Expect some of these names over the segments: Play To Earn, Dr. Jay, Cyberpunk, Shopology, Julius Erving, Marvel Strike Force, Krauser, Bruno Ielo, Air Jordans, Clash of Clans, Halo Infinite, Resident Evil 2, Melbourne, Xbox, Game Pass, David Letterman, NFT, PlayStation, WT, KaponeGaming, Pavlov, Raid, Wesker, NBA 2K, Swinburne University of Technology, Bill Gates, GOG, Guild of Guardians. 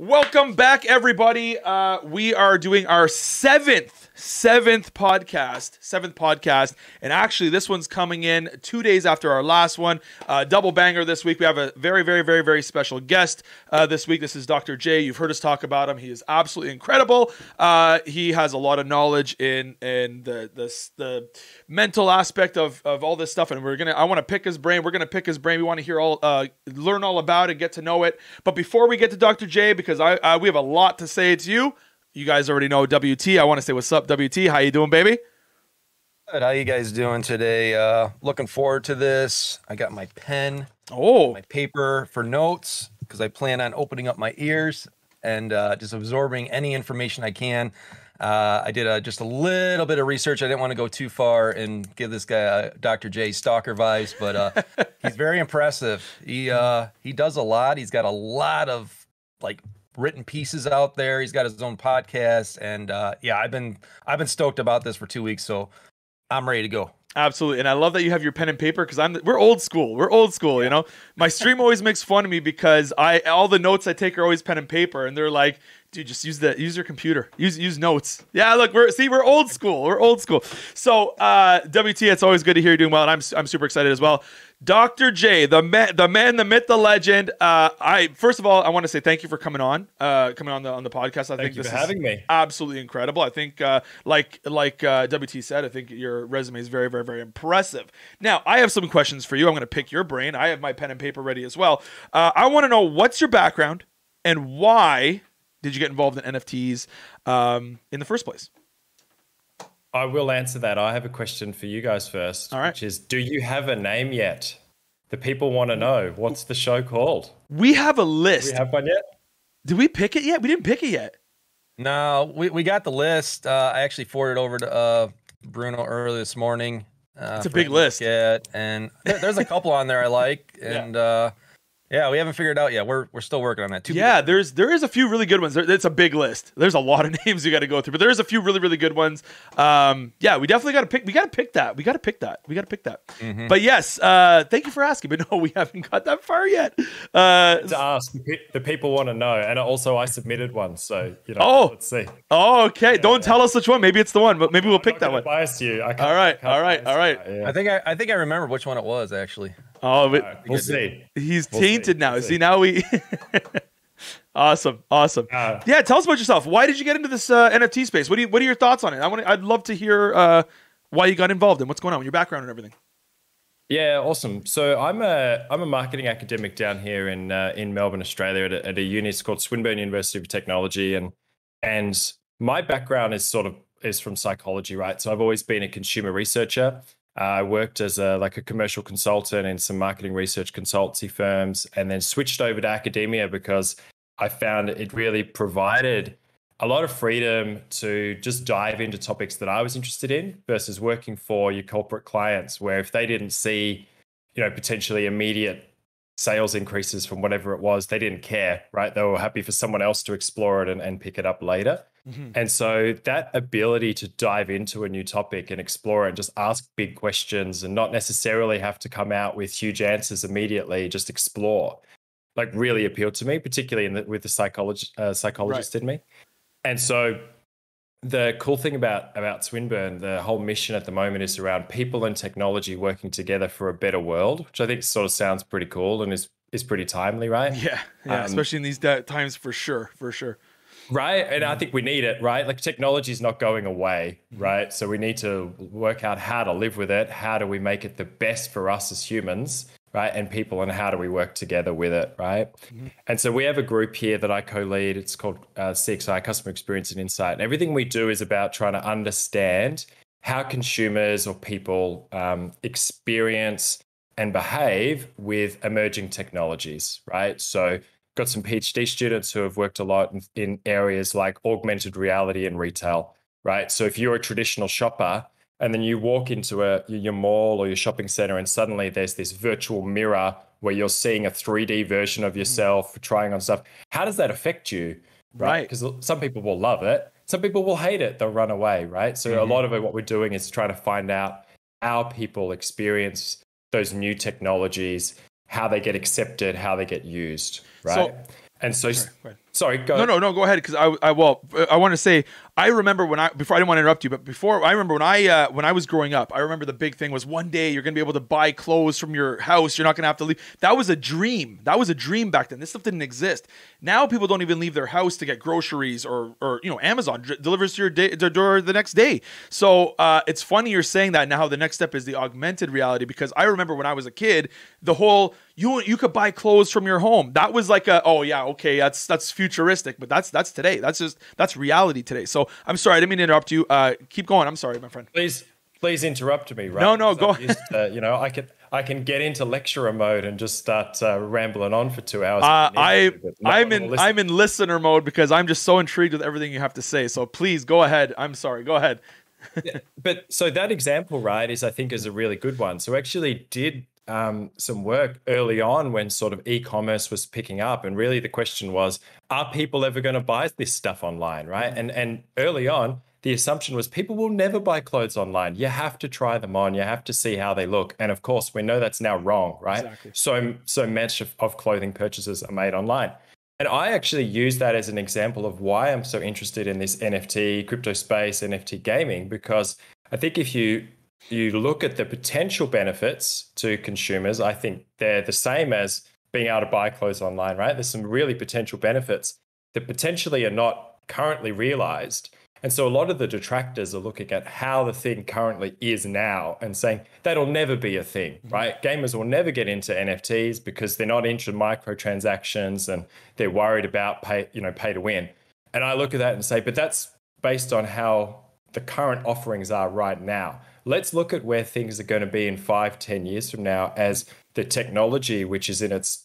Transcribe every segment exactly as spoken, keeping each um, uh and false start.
Welcome back, everybody. Uh, we are doing our seventh, seventh podcast, seventh podcast. And actually, this one's coming in two days after our last one. Uh, double banger this week. We have a very, very, very, very special guest uh, this week. This is Doctor Jay. You've heard us talk about him. He is absolutely incredible. Uh, he has a lot of knowledge in in the the, the mental aspect of, of all this stuff. And we're gonna. I want to pick his brain. We're going to pick his brain. We want to hear all, uh, learn all about it, get to know it. But before we get to Doctor Jay, because Because I, I, we have a lot to say to you. You guys already know W T. I want to say what's up, W T. How you doing, baby? Good. How you guys doing today? Uh, looking forward to this. I got my pen. Oh. My paper for notes because I plan on opening up my ears and uh, just absorbing any information I can. Uh, I did a, just a little bit of research. I didn't want to go too far and give this guy uh, Doctor J stalker vibes, but uh, he's very impressive. He uh, he does a lot. He's got a lot of like written pieces out there. He's got his own podcast, and uh yeah, I've been I've been stoked about this for two weeks, so I'm ready to go. Absolutely. And I love that you have your pen and paper because I'm we're old school. We're old school, yeah. You know. My stream always makes fun of me because I all the notes I take are always pen and paper, and they're like, dude, just use the use your computer. Use use notes. Yeah, look, we're see we're old school. We're old school. So, uh W T, it's always good to hear you doing well, and I'm I'm super excited as well. Doctor J, the man, the man, the myth, the legend. Uh, I first of all, I want to say thank you for coming on, uh, coming on the on the podcast. I thank think you this for is having me. Absolutely incredible. I think, uh, like like uh, W T said, I think your resume is very, very, very impressive. Now, I have some questions for you. I'm going to pick your brain. I have my pen and paper ready as well. Uh, I want to know what's your background and why did you get involved in N F Ts um, in the first place? I will answer that. I have a question for you guys first. All right. Which is, do you have a name yet? The people want to know. What's the show called? We have a list. Do we have one yet? Did we pick it yet? We didn't pick it yet. No, we, we got the list. Uh, I actually forwarded over to uh, Bruno early this morning. Uh, it's a big list. Yet, and there, there's a couple on there I like. And yeah. Uh, yeah, we haven't figured it out yet. We're we're still working on that. Two yeah, people. there's there is a few really good ones. There, it's a big list. There's a lot of names you got to go through, but there's a few really really good ones. Um, yeah, we definitely got to pick. We got to pick that. We got to pick that. We got to pick that. Mm-hmm. But yes, uh, thank you for asking. But no, we haven't got that far yet. Uh, to ask, the people want to know, and also I submitted one, so you know. Oh, let's see. Oh, okay. Yeah, Don't yeah. tell us which one. Maybe it's the one, but maybe we'll I'm pick that one. Bias you. I can't, all right. All right. All right. That, yeah. I think I, I think I remember which one it was actually. Oh, but we'll see. He's tainted now. See, now we awesome, awesome. Uh, yeah, tell us about yourself. Why did you get into this uh, N F T space? What do you? What are your thoughts on it? I want. I'd love to hear uh, why you got involved and what's going on with your background and everything. Yeah, awesome. So I'm a I'm a marketing academic down here in uh, in Melbourne, Australia, at a, at a uni. It's called Swinburne University of Technology, and and my background is sort of is from psychology, right? So I've always been a consumer researcher. I worked as a like a commercial consultant in some marketing research consultancy firms, and then switched over to academia because I found it really provided a lot of freedom to just dive into topics that I was interested in versus working for your corporate clients, where if they didn't see, you know, potentially immediate sales increases from whatever it was, they didn't care, right? They were happy for someone else to explore it and, and pick it up later. Mm-hmm. And so that ability to dive into a new topic and explore it and just ask big questions and not necessarily have to come out with huge answers immediately, just explore, like really appealed to me, particularly in the, with the psychologist, uh, psychologist right. in me. And so the cool thing about, about Swinburne, the whole mission at the moment is around people and technology working together for a better world, which I think sort of sounds pretty cool and is, is pretty timely, right? Yeah, yeah um, especially in these times for sure, for sure. Right. And I think we need it, right? Like technology is not going away, right? So we need to work out how to live with it. How do we make it the best for us as humans, right? And people, and how do we work together with it, right? Mm-hmm. And so we have a group here that I co-lead. It's called uh, C X I, Customer Experience and Insight. And everything we do is about trying to understand how consumers or people um, experience and behave with emerging technologies, right? So got some PhD students who have worked a lot in, in areas like augmented reality and retail, right? So if you're a traditional shopper and then you walk into a your mall or your shopping center and suddenly there's this virtual mirror where you're seeing a three D version of yourself trying on stuff, how does that affect you, right? Because right. some people will love it. Some people will hate it. They'll run away, right? So mm-hmm. a lot of it, what we're doing is trying to find out how people experience those new technologies, how they get accepted, how they get used, right? So, and so, right, right. Sorry, go ahead. No, no, no, go ahead, because I, I, well, I want to say, I remember when I, before, I didn't want to interrupt you, but before, I remember when I, uh, when I was growing up, I remember the big thing was one day you're going to be able to buy clothes from your house, you're not going to have to leave. That was a dream. That was a dream back then. This stuff didn't exist. Now people don't even leave their house to get groceries, or, or you know, Amazon delivers to your day, their door the next day. So uh, it's funny you're saying that now. The next step is the augmented reality, because I remember when I was a kid, the whole, you you could buy clothes from your home. That was like a, oh yeah, okay, that's that's futuristic, but that's that's today. That's just that's reality today. So I'm sorry, I didn't mean to interrupt you. Uh, keep going. I'm sorry, my friend. Please, please interrupt me. Right? No, no, go ahead. Uh, you know, I could. I can get into lecturer mode and just start uh, rambling on for two hours. Uh, I, I'm in, I'm in listener mode because I'm just so intrigued with everything you have to say. So please go ahead. I'm sorry. Go ahead. Yeah, but so that example, right, is I think is a really good one. So actually did um, some work early on when sort of e-commerce was picking up. And really the question was, are people ever going to buy this stuff online, right? Mm-hmm. And and early on, the assumption was people will never buy clothes online. You have to try them on. You have to see how they look. And of course, we know that's now wrong, right? Exactly. So, so much of, of clothing purchases are made online. And I actually use that as an example of why I'm so interested in this N F T, crypto space, N F T gaming, because I think if you you look at the potential benefits to consumers, I think they're the same as being able to buy clothes online, right? There's some really potential benefits that potentially are not currently realized. And so a lot of the detractors are looking at how the thing currently is now and saying that'll never be a thing, right? Gamers will never get into N F Ts because they're not into microtransactions and they're worried about pay, you know, pay to win. And I look at that and say, but that's based on how the current offerings are right now. Let's look at where things are going to be in five, ten years from now as the technology, which is in its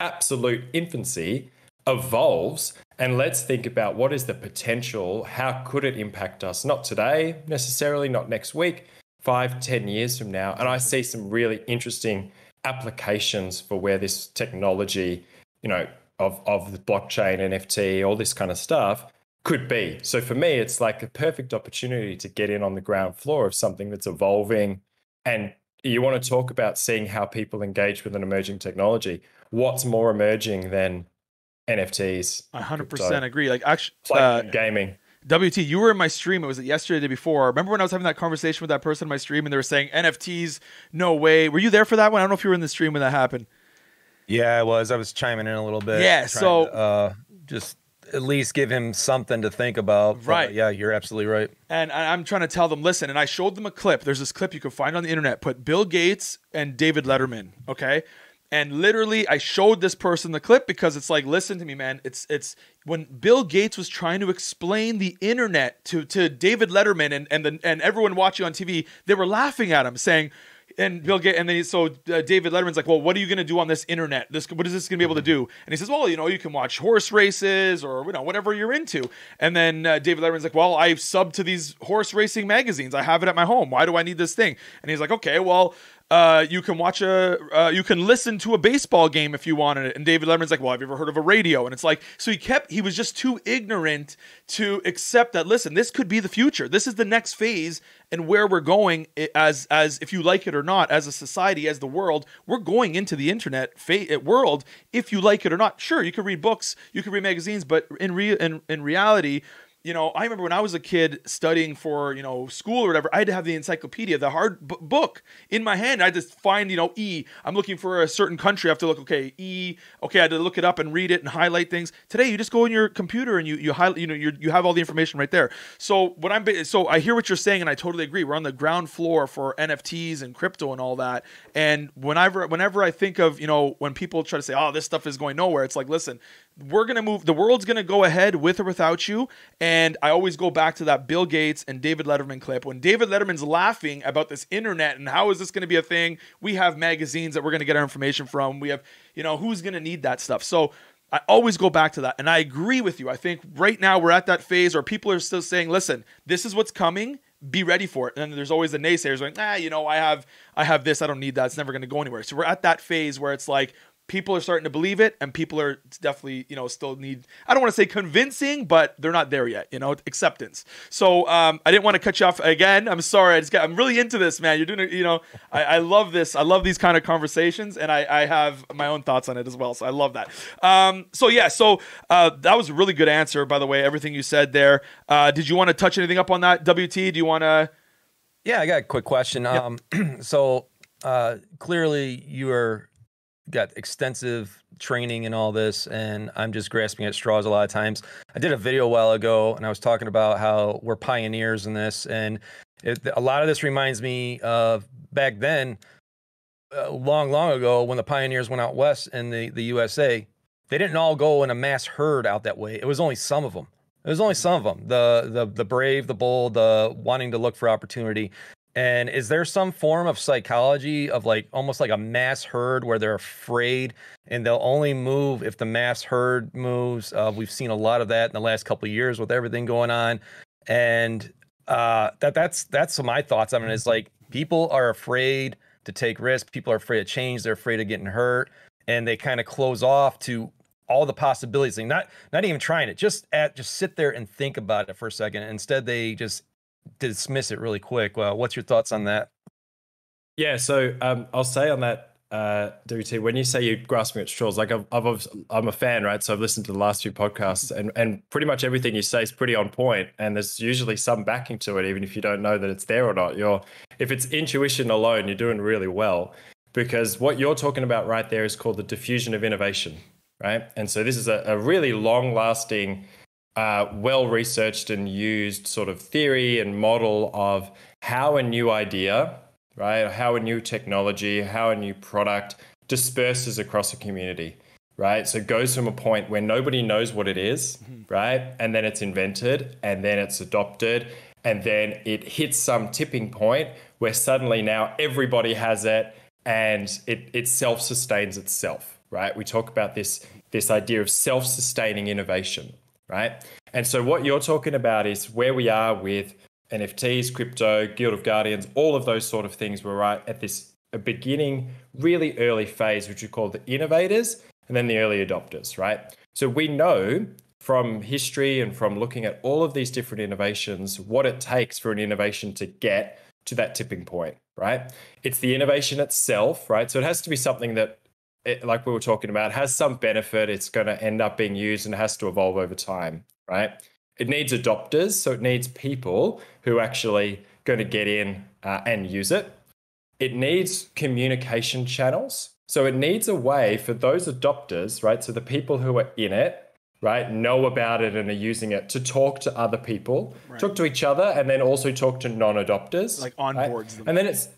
absolute infancy, evolves. And let's think about what is the potential, how could it impact us? Not today, necessarily, not next week, five, ten years from now. And I see some really interesting applications for where this technology, you know, of, of the blockchain, N F T, all this kind of stuff could be. So for me, it's like a perfect opportunity to get in on the ground floor of something that's evolving. And you want to talk about seeing how people engage with an emerging technology. What's more emerging than N F Ts? I one hundred percent agree. Like actually, uh, gaming. W T, you were in my stream. It was yesterday, the day before. Remember when I was having that conversation with that person in my stream, and they were saying N F Ts, no way. Were you there for that one? I don't know if you were in the stream when that happened. Yeah, I was. I was chiming in a little bit. Yeah. So to, uh, just at least give him something to think about. Right. But yeah, you're absolutely right. And I'm trying to tell them, listen. And I showed them a clip. There's this clip you can find on the internet. Put Bill Gates and David Letterman. Okay. And literally, I showed this person the clip because it's like, listen to me, man. It's it's when Bill Gates was trying to explain the internet to, to David Letterman and and, the, and everyone watching on T V, they were laughing at him, saying, and Bill Gates, and then so uh, David Letterman's like, well, what are you going to do on this internet? This what is this going to be able to do? And he says, well, you know, you can watch horse races or you know whatever you're into. And then uh, David Letterman's like, well, I sub to these horse racing magazines. I have it at my home. Why do I need this thing? And he's like, okay, well. Uh, you can watch a, uh, you can listen to a baseball game if you wanted it. And David Letterman's like, well, have you ever heard of a radio? And it's like, so he kept, he was just too ignorant to accept that, listen, this could be the future. This is the next phase and where we're going as, as if you like it or not, as a society, as the world, we're going into the internet fa- world. If you like it or not, sure, you can read books, you can read magazines, but in real, in, in reality, you know, I remember when I was a kid studying for, you know, school or whatever, I had to have the encyclopedia, the hard b book in my hand. I just find, you know, E. I'm looking for a certain country. I have to look, okay, E. Okay, I had to look it up and read it and highlight things. Today, you just go in your computer and you you highlight, you know, you you have all the information right there. So what I'm so I hear what you're saying and I totally agree. We're on the ground floor for N F Ts and crypto and all that. And whenever whenever I think of, you know, when people try to say, oh, this stuff is going nowhere, it's like, listen. We're going to move, the world's going to go ahead with or without you. And I always go back to that Bill Gates and David Letterman clip. When David Letterman's laughing about this internet and how is this going to be a thing? We have magazines that we're going to get our information from. We have, you know, who's going to need that stuff? So I always go back to that. And I agree with you. I think right now we're at that phase where people are still saying, listen, this is what's coming. Be ready for it. And then there's always the naysayers going, ah, you know, I have, I have this. I don't need that. It's never going to go anywhere. So we're at that phase where it's like, people are starting to believe it, and people are definitely, you know, still need, I don't want to say convincing, but they're not there yet, you know, acceptance. So um, I didn't want to cut you off again. I'm sorry. I just got, I'm really into this, man. You're doing it, you know, I, I love this. I love these kind of conversations, and I, I have my own thoughts on it as well. So I love that. Um, so yeah, so uh, that was a really good answer, by the way, everything you said there. Uh, did you want to touch anything up on that, W T? Do you want to? Yeah, I got a quick question. Yep. Um, so uh, clearly you are, got extensive training and all this, and I'm just grasping at straws a lot of times. I did a video a while ago, and I was talking about how we're pioneers in this, and it, a lot of this reminds me of back then, uh, long, long ago, when the pioneers went out west in the, the U S A. They didn't all go in a mass herd out that way. It was only some of them. It was only some of them. The, the, the brave, the bold, the wanting to look for opportunity. And is there some form of psychology of like almost like a mass herd where they're afraid and they'll only move if the mass herd moves? Uh, we've seen a lot of that in the last couple of years with everything going on. And uh, that that's that's my thoughts on it. It's like people are afraid to take risks. People are afraid of change. They're afraid of getting hurt. And they kind of close off to all the possibilities. Like not not even trying it. Just at, just sit there and think about it for a second. Instead, they just dismiss it really quick. Well, what's your thoughts on that? Yeah, so um, I'll say on that, uh, W T, when you say you're grasping at straws, like I've, I've, I'm a fan, right? So I've listened to the last few podcasts, and, and pretty much everything you say is pretty on point, and there's usually some backing to it, even if you don't know that it's there or not. You're, if it's intuition alone, you're doing really well, because what you're talking about right there is called the diffusion of innovation, right? And so this is a, a really long-lasting Uh, well-researched and used sort of theory and model of how a new idea, right, how a new technology, how a new product disperses across a community, right? So it goes from a point where nobody knows what it is, right? And then it's invented, and then it's adopted, and then it hits some tipping point where suddenly now everybody has it, and it, it self-sustains itself, right? We talk about this, this idea of self-sustaining innovation, right? And so what you're talking about is where we are with N F Ts, crypto, Guild of Guardians, all of those sort of things. We're right at this beginning, really early phase, which we call the innovators and then the early adopters, right? So we know from history and from looking at all of these different innovations, what it takes for an innovation to get to that tipping point, right? It's the innovation itself, right? So it has to be something that, It, like we were talking about, has some benefit. It's going to end up being used and has to evolve over time, right? It needs adopters, so it needs people who are actually going to get in uh, and use it. It needs communication channels. So it needs a way for those adopters, right? So the people who are in it, right, know about it and are using it to talk to other people, right, talk to each other, and then also talk to non-adopters. Like onboards them. And then it's,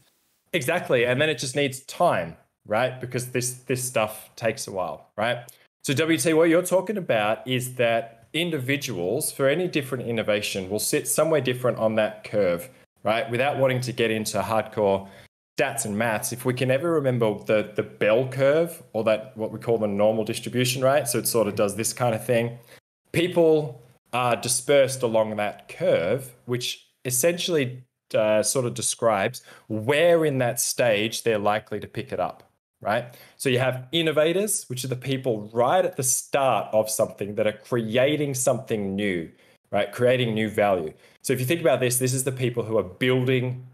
exactly, and then it just needs time, right? Because this this stuff takes a while, right? So W T, what you're talking about is that individuals for any different innovation will sit somewhere different on that curve, right? Without wanting to get into hardcore stats and maths, if we can ever remember the, the bell curve, or that what we call the normal distribution, right? So it sort of does this kind of thing. People are dispersed along that curve, which essentially uh, sort of describes where in that stage they're likely to pick it up, right? So you have innovators, which are the people right at the start of something that are creating something new, right? Creating new value. So if you think about this, this is the people who are building,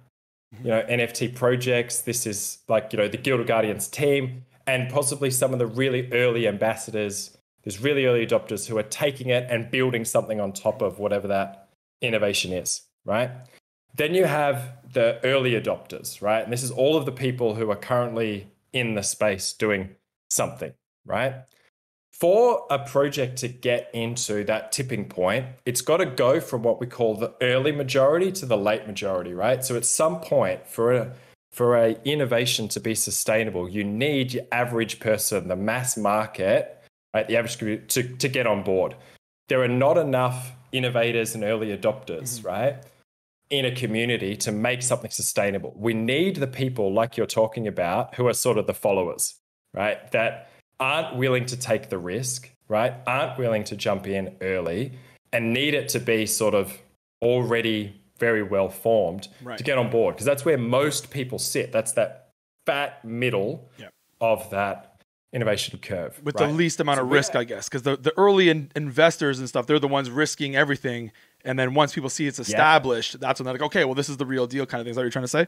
you know, N F T projects. This is like, you know, the Guild of Guardians team, and possibly some of the really early ambassadors, there's really early adopters who are taking it and building something on top of whatever that innovation is, right? Then you have the early adopters, right? And this is all of the people who are currently in the space doing something, right? For a project to get into that tipping point, it's got to go from what we call the early majority to the late majority, right? So at some point for a, for a innovation to be sustainable, you need your average person, the mass market, right? The average community to, to get on board. There are not enough innovators and early adopters, mm-hmm, right, in a community to make something sustainable. We need the people like you're talking about who are sort of the followers, right? That aren't willing to take the risk, right? Aren't willing to jump in early and need it to be sort of already very well formed, right, to get on board. Because that's where most people sit. That's that fat middle, yep, of that innovation curve. With right? the least amount so of risk, yeah. I guess, because the, the early in investors and stuff, they're the ones risking everything. And then once people see it's established, yeah. that's when they're like, okay, well, this is the real deal kind of thing. Is that what you're trying to say?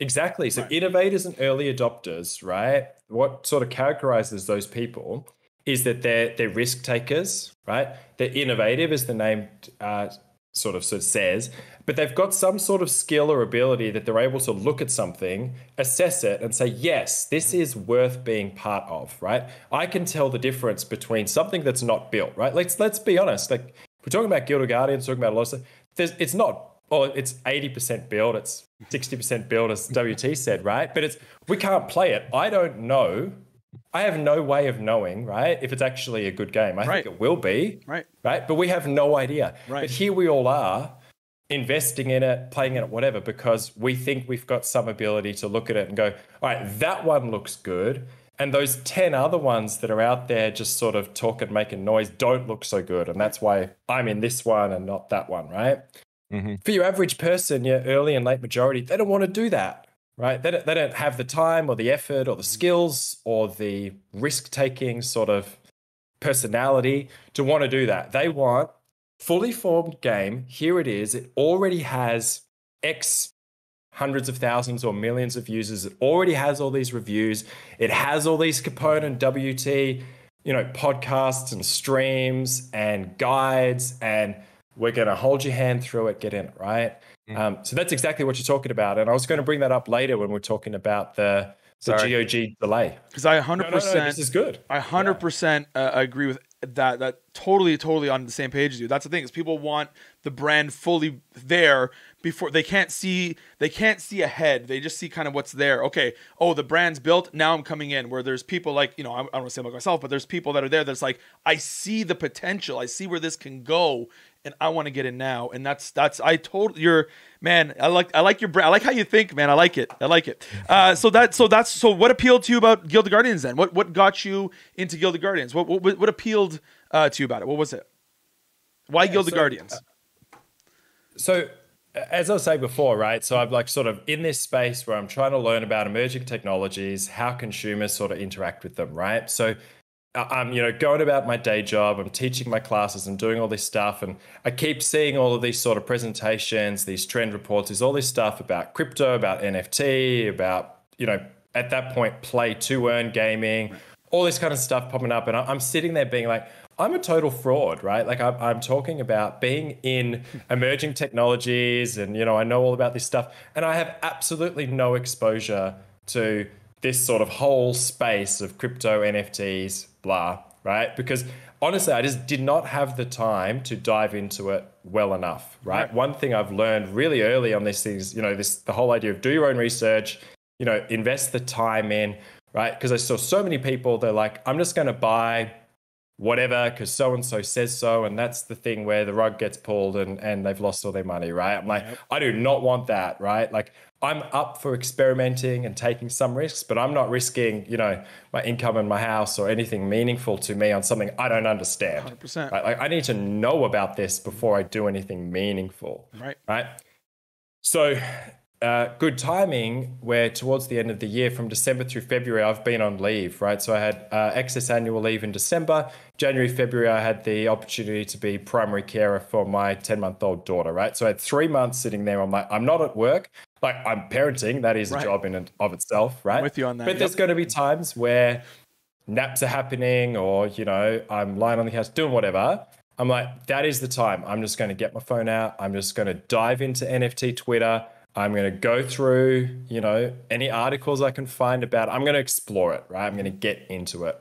Exactly. So right. innovators and early adopters, right? What sort of characterizes those people is that they're, they're risk takers, right? They're innovative, as the name uh, sort of sort of says, but they've got some sort of skill or ability that they're able to look at something, assess it, and say, yes, this is worth being part of, right? I can tell the difference between something that's not built, right? Let's let's be honest. Like, we're talking about Guild of Guardians, talking about a lot of stuff. There's, it's not, oh, it's eighty percent build, it's sixty percent build, as W T said, right? But it's, we can't play it. I don't know. I have no way of knowing, right, if it's actually a good game. I right. think it will be, right? Right, but we have no idea. Right. But here we all are investing in it, playing in it, whatever, because we think we've got some ability to look at it and go, all right, that one looks good. And those ten other ones that are out there just sort of talking, making noise, don't look so good. And that's why I'm in this one and not that one, right? Mm-hmm. For your average person, your early and late majority, they don't want to do that. Right, they don't, they don't have the time or the effort or the skills or the risk-taking sort of personality to want to do that. They want fully formed game. Here it is. It already has X hundreds of thousands or millions of users. It already has all these reviews. It has all these component W T, you know, podcasts and streams and guides, and we're going to hold your hand through it. Get in it, right? Um, so that's exactly what you're talking about. And I was going to bring that up later when we're talking about the, the G O G delay. Because I one hundred percent, no, no, no, this is good. I one hundred percent yeah. uh, agree with that. That totally, totally on the same page as you. That's the thing, is people want the brand fully there before they can't see, they can't see ahead. They just see kind of what's there. Okay. Oh, the brand's built. Now I'm coming in where there's people like, you know, I, I don't want to say like myself, but there's people that are there that's like, I see the potential. I see where this can go. And I want to get in now, and that's that's I told your man. I like I like your brand. I like how you think, man. I like it. I like it. Uh, so that so that's so what appealed to you about Guild of Guardians then? What what got you into Guild of Guardians? What what what appealed uh, to you about it? What was it? Why yeah, Guild so, of Guardians? Uh, so as I was saying before, right? So I'm like sort of in this space where I'm trying to learn about emerging technologies, how consumers sort of interact with them, right? So I'm, you know, going about my day job, I'm teaching my classes, I'm doing all this stuff, and I keep seeing all of these sort of presentations, these trend reports, there's all this stuff about crypto, about N F T, about, you know, at that point, play to earn gaming, all this kind of stuff popping up. And I'm sitting there being like, I'm a total fraud, right? Like I'm, I'm talking about being in emerging technologies and, you know, I know all about this stuff, and I have absolutely no exposure to this sort of whole space of crypto, N F Ts, blah, right? Because honestly, I just did not have the time to dive into it well enough, right? right? One thing I've learned really early on this is, you know, this the whole idea of do your own research, you know, invest the time in, right? Because I saw so many people, they're like, I'm just going to buy whatever because so-and-so says so, and that's the thing where the rug gets pulled and, and they've lost all their money, right? I'm like, yep. I do not want that, right? Like, I'm up for experimenting and taking some risks, but I'm not risking, you know, my income and my house or anything meaningful to me on something I don't understand. one hundred percent. Right? Like, I need to know about this before I do anything meaningful, right? Right. So uh, good timing where towards the end of the year, from December through February, I've been on leave, right? So I had uh, excess annual leave in December. January, February, I had the opportunity to be primary carer for my ten-month-old daughter, right? So I had three months sitting there. I'm like, I'm not at work. Like, I'm parenting, that is right. a job in and of itself, right? I'm with you on that. But yep. there's going to be times where naps are happening or, you know, I'm lying on the couch doing whatever. I'm like, that is the time. I'm just going to get my phone out. I'm just going to dive into N F T Twitter. I'm going to go through, you know, any articles I can find about it. I'm going to explore it, right? I'm going to get into it.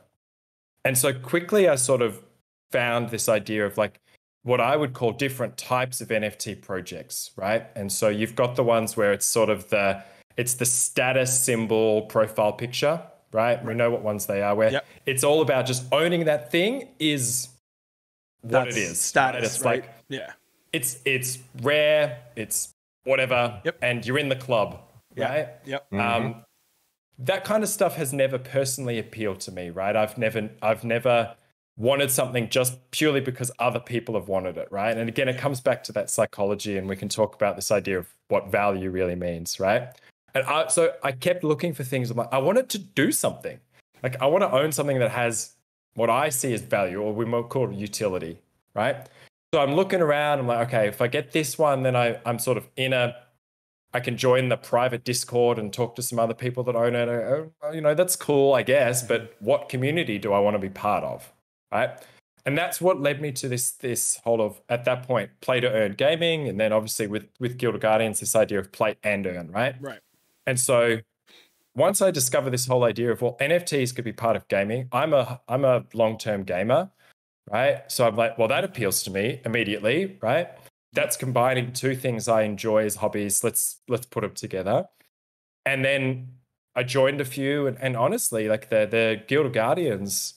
And so quickly I sort of found this idea of like, what I would call different types of N F T projects, right? And so you've got the ones where it's sort of the, it's the status symbol profile picture, right? We know what ones they are, where yep. it's all about just owning that thing is what That's it is. Status, right? It's right? like, yeah. It's, it's rare, it's whatever, yep. and you're in the club, yep. right? Yep. Um, mm-hmm. That kind of stuff has never personally appealed to me, right? I've never, I've never, wanted something just purely because other people have wanted it, right? And again, it comes back to that psychology, and we can talk about this idea of what value really means, right? And I, so I kept looking for things. I'm like, I wanted to do something. Like, I want to own something that has what I see as value, or we might call utility, right? So I'm looking around. I'm like, okay, if I get this one, then I, I'm sort of in a, I can join the private Discord and talk to some other people that own it. Oh, you know, that's cool, I guess. But what community do I want to be part of, right? And that's what led me to this this whole of, at that point, play to earn gaming. And then obviously with, with Guild of Guardians, this idea of play and earn, right? Right. And so once I discovered this whole idea of, well, N F Ts could be part of gaming, I'm a I'm a long-term gamer, right? So I'm like, well, that appeals to me immediately, right? That's combining two things I enjoy as hobbies. Let's let's put them together. And then I joined a few, and, and honestly, like the the Guild of Guardians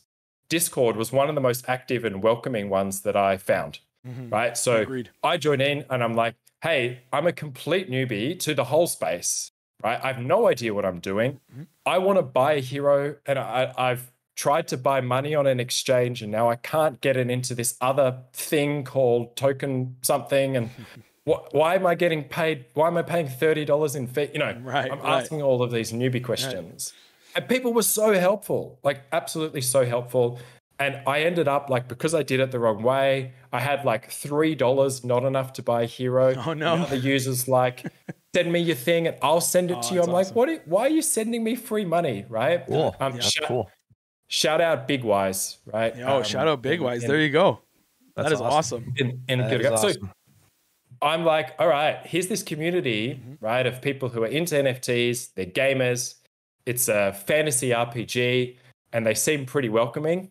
Discord was one of the most active and welcoming ones that I found, mm-hmm. right? So Agreed. I join in and I'm like, hey, I'm a complete newbie to the whole space, right? I have no idea what I'm doing. Mm-hmm. I want to buy a hero, and I, I've tried to buy money on an exchange, and now I can't get it into this other thing called token something. And wh- why am I getting paid? Why am I paying thirty dollars in fee? You know, right, I'm right. asking all of these newbie questions. Right. And people were so helpful, like absolutely so helpful. And I ended up like, because I did it the wrong way, I had like three dollars, not enough to buy a hero. Oh no. And the users like, send me your thing and I'll send it oh, to you. I'm awesome. Like, what? Are you, why are you sending me free money? Right. Cool. Um, yeah, shout, cool. shout out Big Wise, right? Oh, um, shout out Big Wise. In, there you go. That's that is awesome. awesome. In, in that is awesome. So I'm like, all right, here's this community, mm-hmm. right, of people who are into N F Ts, they're gamers. It's a fantasy R P G, and they seem pretty welcoming.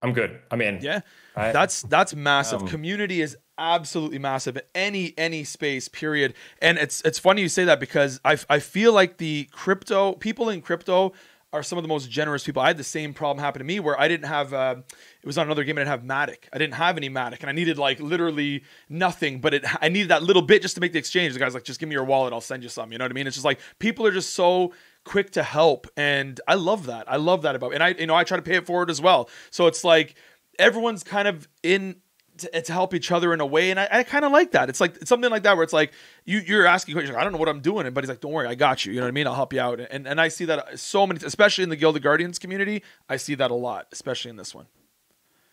I'm good. I'm in. Yeah, right? that's that's massive. Um, Community is absolutely massive. Any any space, period. And it's it's funny you say that, because I I feel like the crypto people in crypto are some of the most generous people. I had the same problem happen to me where I didn't have, uh, it was on another game, I didn't have Matic. I didn't have any Matic, and I needed like literally nothing, but it, I needed that little bit just to make the exchange. The guy's like, just give me your wallet, I'll send you some. You know what I mean? It's just like, people are just so quick to help, and I love that. I love that about, and I, you know, I try to pay it forward as well. So it's like, everyone's kind of in, to, to help each other in a way, and I, I kind of like that. It's like it's something like that where it's like you you're asking questions. Like, I don't know what I'm doing, but he's like, don't worry, I got you. You know what I mean? I'll help you out. And and I see that so many, especially in the Guild of Guardians community. I see that a lot, especially in this one.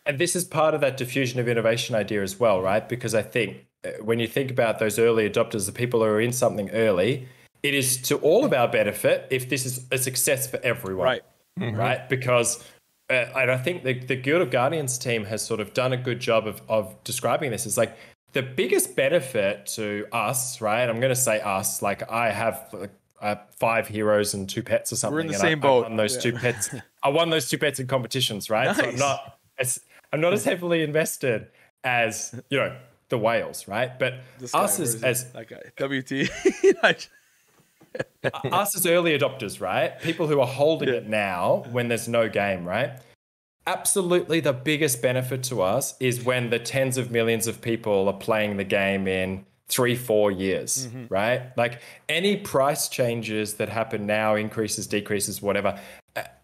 And this is part of that diffusion of innovation idea as well, right? Because I think when you think about those early adopters, the people who are in something early, it is to all of our benefit if this is a success for everyone, right? Mm-hmm. Right, because. Uh, and I think the, the Guild of Guardians team has sort of done a good job of, of describing this. It's like the biggest benefit to us, right? I'm going to say us, like I have like, uh, five heroes and two pets or something. We're in the and same I, boat. I won those yeah. two pets. I won those two pets in competitions, right? Nice. So I'm not, as, I'm not as heavily invested as, you know, the whales, right? But this us guy, as, as that guy, W T. Us as early adopters, right? People who are holding yeah. it now when there's no game, right? Absolutely the biggest benefit to us is when the tens of millions of people are playing the game in three, four years, mm-hmm. right? Like any price changes that happen now, increases, decreases, whatever,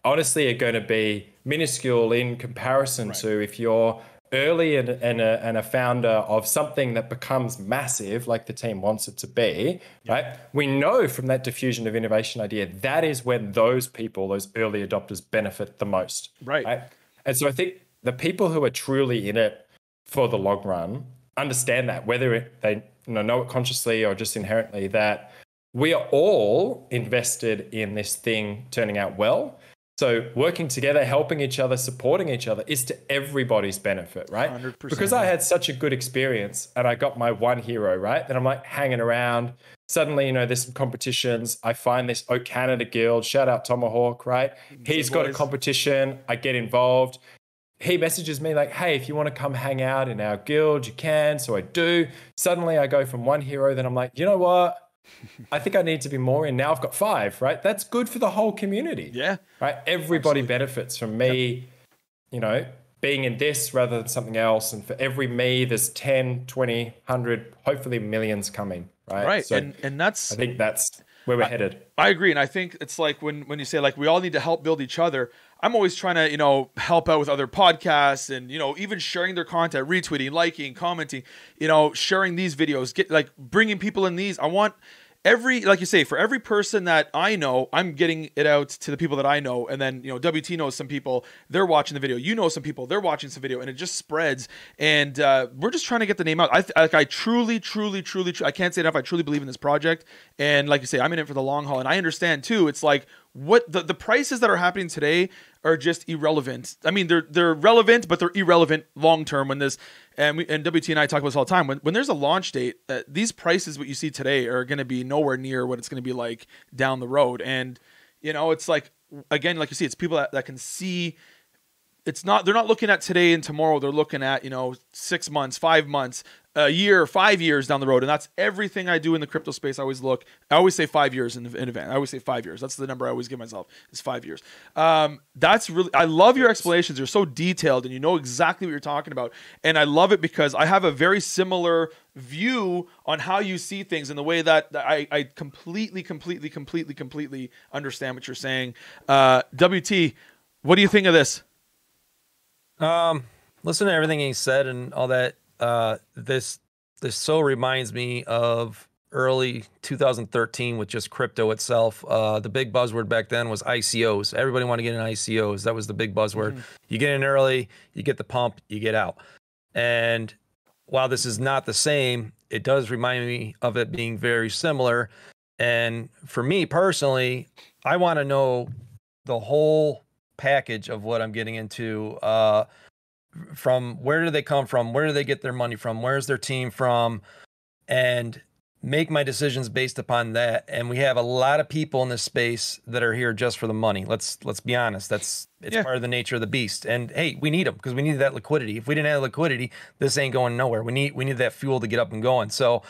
honestly are going to be minuscule in comparison right. to if you're early and, and, a, and a founder of something that becomes massive, like the team wants it to be, yeah. right? We know from that diffusion of innovation idea, that is when those people, those early adopters benefit the most. Right. right? And so I think the people who are truly in it for the long run understand that, whether it, they you know, know it consciously or just inherently, that we are all invested in this thing turning out well. So working together, helping each other, supporting each other is to everybody's benefit, right? one hundred percent. Because I had such a good experience and I got my one hero, right? Then I'm like hanging around. Suddenly, you know, there's some competitions. I find this Oak Canada Guild, shout out Tomahawk, right? He's got a competition. I get involved. He messages me like, hey, if you want to come hang out in our guild, you can. So I do. Suddenly I go from one hero, then I'm like, you know what? I think I need to be more in. Now I've got five, right? That's good for the whole community. Yeah. Right. Everybody Absolutely. benefits from me, you know, being in this rather than something else. And for every me, there's ten, twenty, one hundred, hopefully millions coming. Right. Right. So and, and that's, I think that's where we're I, headed. I agree. And I think it's like when, when you say like, we all need to help build each other. I'm always trying to, you know, help out with other podcasts and, you know, even sharing their content, retweeting, liking, commenting, you know, sharing these videos, get like bringing people in these. I want every, like you say, for every person that I know, I'm getting it out to the people that I know. And then, you know, W T knows some people, they're watching the video. You know some people, they're watching some video, and it just spreads. And uh, we're just trying to get the name out. I, like, I truly, truly, truly, tr I can't say enough. I truly believe in this project. And like you say, I'm in it for the long haul. And I understand too, it's like, what the, the prices that are happening today are just irrelevant. I mean, they're they're relevant, but they're irrelevant long term. When this and we, and W T and I talk about this all the time. When when there's a launch date, uh, these prices what you see today are going to be nowhere near what it's going to be like down the road. And you know, it's like again, like you see, it's people that, that can see. It's not they're not looking at today and tomorrow. They're looking at you know six months, five months. a year, five years down the road. And that's everything I do in the crypto space. I always look, I always say five years in, in advance. I always say five years. That's the number I always give myself is five years. Um, that's really, I love your explanations. You're so detailed and you know exactly what you're talking about. And I love it because I have a very similar view on how you see things in the way that I, I completely, completely, completely, completely understand what you're saying. Uh, W T, what do you think of this? Um, listen to everything he said and all that. Uh, this this so reminds me of early two thousand thirteen with just crypto itself. Uh, the big buzzword back then was I C Os. Everybody wanted to get in I C Os. That was the big buzzword. Mm-hmm. You get in early, you get the pump, you get out. And while this is not the same, it does remind me of it being very similar. And for me personally, I want to know the whole package of what I'm getting into. Uh, from where do they come from? Where do they get their money from? Where's their team from? And make my decisions based upon that. And we have a lot of people in this space that are here just for the money. Let's, let's be honest. That's it's yeah. part of the nature of the beast. And hey, we need them because we need that liquidity. If we didn't have liquidity, this ain't going nowhere. We need, we need that fuel to get up and going. So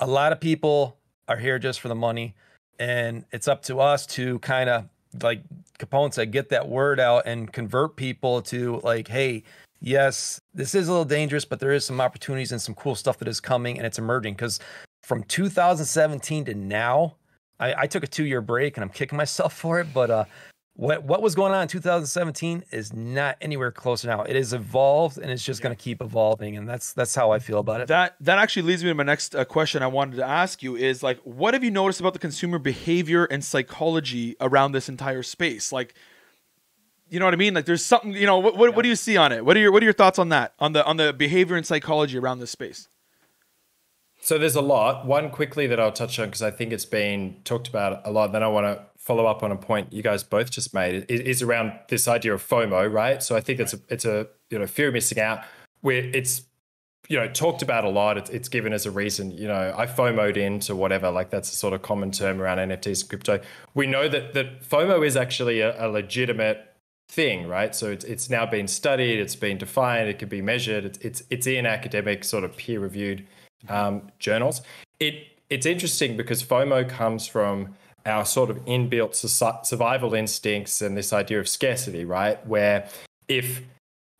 a lot of people are here just for the money, and it's up to us to kind of, like Capone said, get that word out and convert people to like, hey, yes, this is a little dangerous, but there is some opportunities and some cool stuff that is coming and it's emerging. Because from two thousand seventeen to now, I, I took a two-year break and I'm kicking myself for it. But uh, what what was going on in two thousand seventeen is not anywhere close now. It has evolved and it's just yeah. going to keep evolving, and that's that's how I feel about it. That that actually leads me to my next uh, question I wanted to ask you is like, what have you noticed about the consumer behavior and psychology around this entire space? Like, you know what I mean? Like, there's something. You know, what what, yeah. what do you see on it? What are your what are your thoughts on that? On the on the behavior and psychology around this space? So there's a lot. One quickly that I'll touch on because I think it's been talked about a lot. Then I want to follow up on a point you guys both just made. It is around this idea of FOMO, right? So I think it's a it's a you know fear of missing out, where it's you know talked about a lot. It's, it's given as a reason. You know, I FOMO'd into whatever. Like that's a sort of common term around N F Ts and crypto. We know that that FOMO is actually a, a legitimate thing, right? So it's it's now been studied. It's been defined. It can be measured. It's it's it's in academic sort of peer reviewed. Um, journals. It it's interesting because FOMO comes from our sort of inbuilt su survival instincts and this idea of scarcity, right? Where if,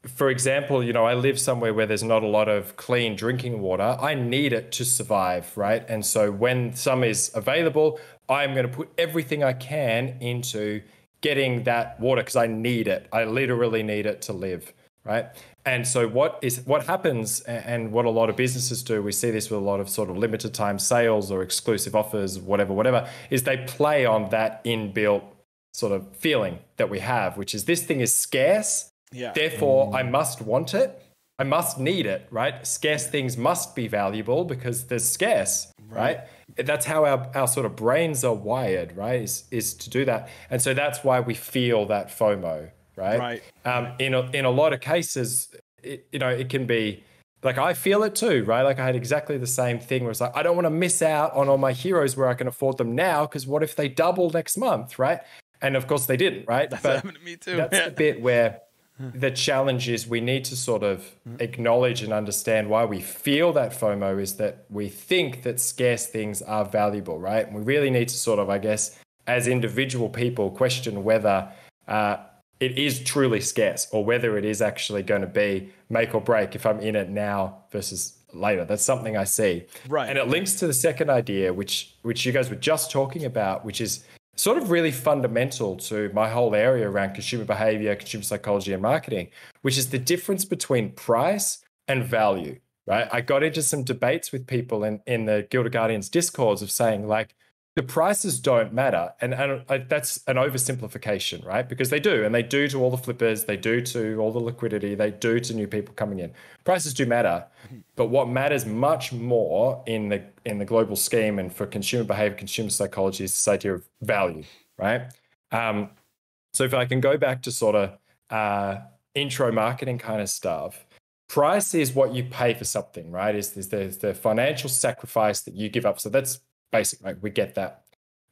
for example, you know, I live somewhere where there's not a lot of clean drinking water, I need it to survive, right? And so when some is available, I'm going to put everything I can into getting that water because I need it. I literally need it to live. Right. And so what is what happens and what a lot of businesses do, we see this with a lot of sort of limited time sales or exclusive offers, whatever, whatever, is they play on that inbuilt sort of feeling that we have, which is this thing is scarce. Yeah. Therefore, mm. I must want it. I must need it. Right. Scarce things must be valuable because they're scarce. Right. right? That's how our, our sort of brains are wired. Right. Is, is to do that. And so that's why we feel that FOMO. Right. right. Um, in, a, in a lot of cases, it, you know, it can be like, I feel it too, right? Like I had exactly the same thing where it's like, I don't want to miss out on all my heroes where I can afford them now. Cause what if they double next month? Right. And of course they didn't. Right. That's but happened to me too. That's yeah. the bit where the challenge is we need to sort of acknowledge and understand why we feel that FOMO is that we think that scarce things are valuable. Right. And we really need to sort of, I guess, as individual people question whether, uh, it is truly scarce or whether it is actually going to be make or break if I'm in it now versus later. That's something I see. Right. And it links to the second idea, which which you guys were just talking about, which is sort of really fundamental to my whole area around consumer behavior, consumer psychology and marketing, which is the difference between price and value, right? I got into some debates with people in, in the Guild of Guardians discords of saying, like, the prices don't matter. And, and I, that's an oversimplification, right? Because they do, and they do to all the flippers, they do to all the liquidity, they do to new people coming in. Prices do matter, but what matters much more in the in the global scheme and for consumer behavior, consumer psychology is this idea of value, right? Um, so if I can go back to sort of uh, intro marketing kind of stuff, price is what you pay for something, right? Is there's the financial sacrifice that you give up. So that's basic, right? We get that.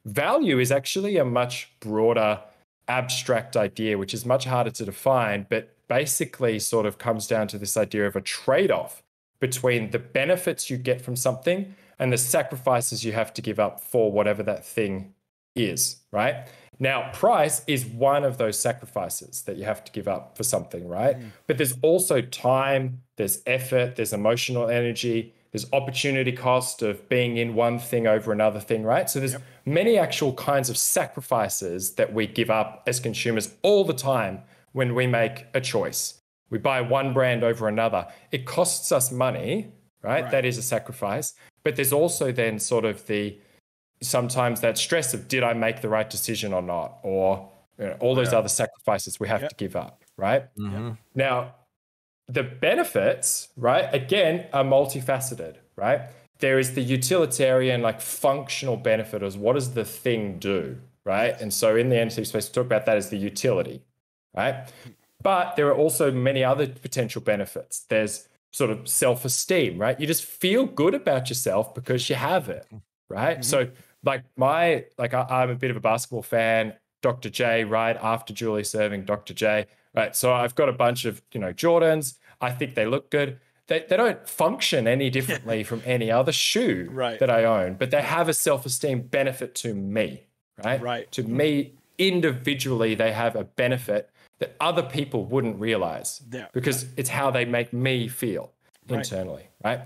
Value is actually a much broader, abstract idea, which is much harder to define, but basically sort of comes down to this idea of a trade-off between the benefits you get from something and the sacrifices you have to give up for whatever that thing is, right? Now, price is one of those sacrifices that you have to give up for something, right? Mm. But there's also time, there's effort, there's emotional energy, there's opportunity cost of being in one thing over another thing, right? So there's yep. many actual kinds of sacrifices that we give up as consumers all the time when we make a choice. We buy one brand over another. It costs us money, right? right. That is a sacrifice. But there's also then sort of the sometimes that stress of, did I make the right decision or not? Or you know, all those yeah. other sacrifices we have yep. to give up, right? Mm-hmm. Now, the benefits, right, again, are multifaceted, right? There is the utilitarian, like functional benefit is what does the thing do, right? And so in the N F T space, we talk about that as the utility, right? But there are also many other potential benefits. There's sort of self-esteem, right? You just feel good about yourself because you have it, right? Mm-hmm. So like my, like I, I'm a bit of a basketball fan, Doctor J, right? After Julius Erving, Doctor J, right, so I've got a bunch of, you know, Jordans. I think they look good. They they don't function any differently from any other shoe right. that I own, but they have a self-esteem benefit to me, right? Right. To me individually, they have a benefit that other people wouldn't realize yeah. because yeah. it's how they make me feel right. internally, right?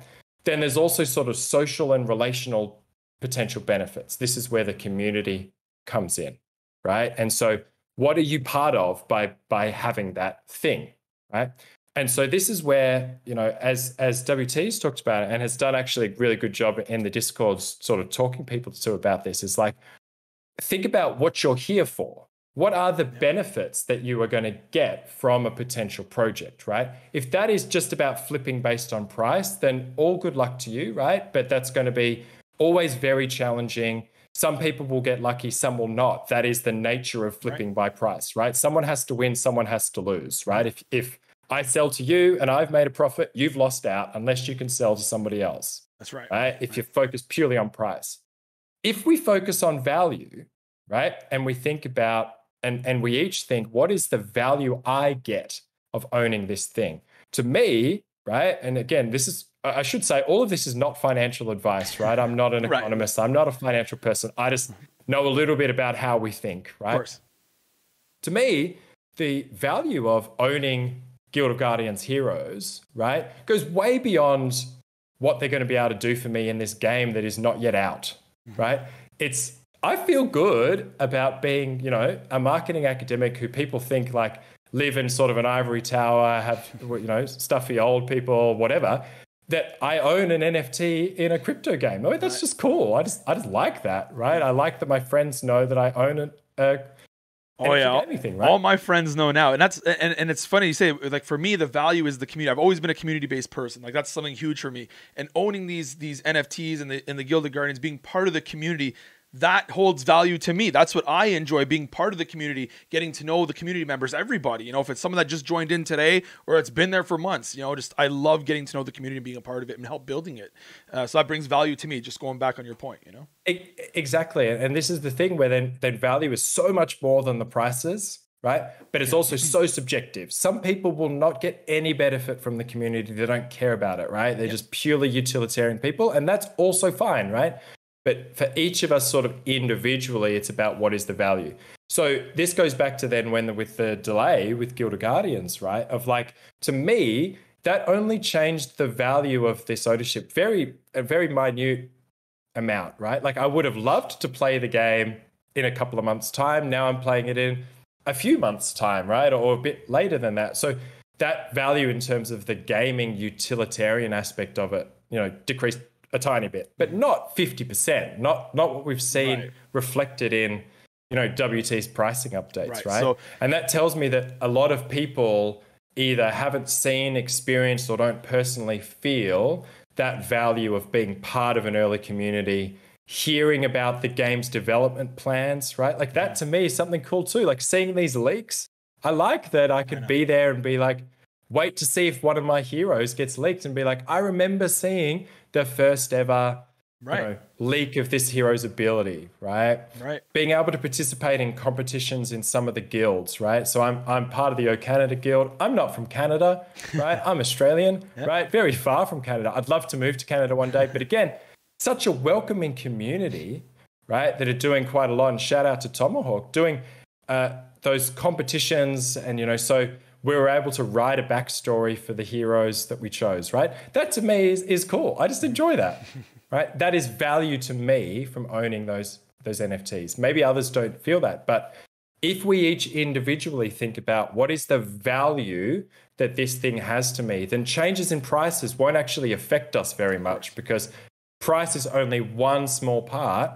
Then there's also sort of social and relational potential benefits. This is where the community comes in, right? And so what are you part of by by having that thing, right? And so this is where, you know, as as W T's talked about it and has done actually a really good job in the Discord sort of talking people to about this, is like, think about what you're here for. What are the benefits that you are going to get from a potential project, right? If that is just about flipping based on price, then all good luck to you, right? But that's going to be always very challenging. Some people will get lucky, some will not. That is the nature of flipping right. by price, right? Someone has to win, someone has to lose, right? If if I sell to you and I've made a profit, you've lost out unless you can sell to somebody else. That's right. Right? If right. you focus purely on price. If we focus on value, right? And we think about, and, and we each think, what is the value I get of owning this thing? To me, right? And again, this is, I should say all of this is not financial advice, right? I'm not an economist. Right. I'm not a financial person. I just know a little bit about how we think, right? Of course. To me, the value of owning Guild of Guardians heroes, right, goes way beyond what they're going to be able to do for me in this game that is not yet out, mm-hmm. right? It's, I feel good about being, you know, a marketing academic who people think like live in sort of an ivory tower, have, you know, stuffy old people, whatever, that I own an N F T in a crypto game. I mean, that's right. just cool. I just I just like that, right? I like that my friends know that I own an uh, oh, N F T yeah. anything, right? All my friends know now. And that's and, and it's funny you say, like, for me, the value is the community. I've always been a community-based person. Like, that's something huge for me. And owning these these N F Ts and the, and the Guild of Guardians, being part of the community, that holds value to me. That's what I enjoy, being part of the community, getting to know the community members, everybody. You know, if it's someone that just joined in today or it's been there for months, you know, just I love getting to know the community and being a part of it and help building it. Uh, so that brings value to me, just going back on your point, you know? It, exactly. And this is the thing where then, then value is so much more than the prices, right? But it's also so subjective. Some people will not get any benefit from the community. They don't care about it, right? They're yep. just purely utilitarian people. And that's also fine, right? But for each of us sort of individually, it's about what is the value. So this goes back to then when the, with the delay with Guild of Guardians, right? Of like, to me, that only changed the value of this ownership very, a very minute amount, right? Like I would have loved to play the game in a couple of months' time. Now I'm playing it in a few months' time, right? Or a bit later than that. So that value in terms of the gaming utilitarian aspect of it, you know, decreased a tiny bit, but not fifty percent, not not what we've seen right. reflected in, you know, W T's pricing updates, right? right? So, and that tells me that a lot of people either haven't seen, experienced, or don't personally feel that value of being part of an early community, hearing about the game's development plans, right? Like that yeah. to me is something cool too, like seeing these leaks. I like that I could I be there and be like, wait to see if one of my heroes gets leaked and be like, I remember seeing the first ever right. you know, leak of this hero's ability, right? Right. Being able to participate in competitions in some of the guilds, right? So I'm I'm part of the O Canada Guild. I'm not from Canada, right? I'm Australian, yep. right? Very far from Canada. I'd love to move to Canada one day, but again, such a welcoming community, right? That are doing quite a lot. And shout out to Tomahawk doing uh, those competitions, and you know, so we were able to write a backstory for the heroes that we chose, right? That to me is, is cool. I just enjoy that, right? That is value to me from owning those, those N F Ts. Maybe others don't feel that, but if we each individually think about what is the value that this thing has to me, then changes in prices won't actually affect us very much, because price is only one small part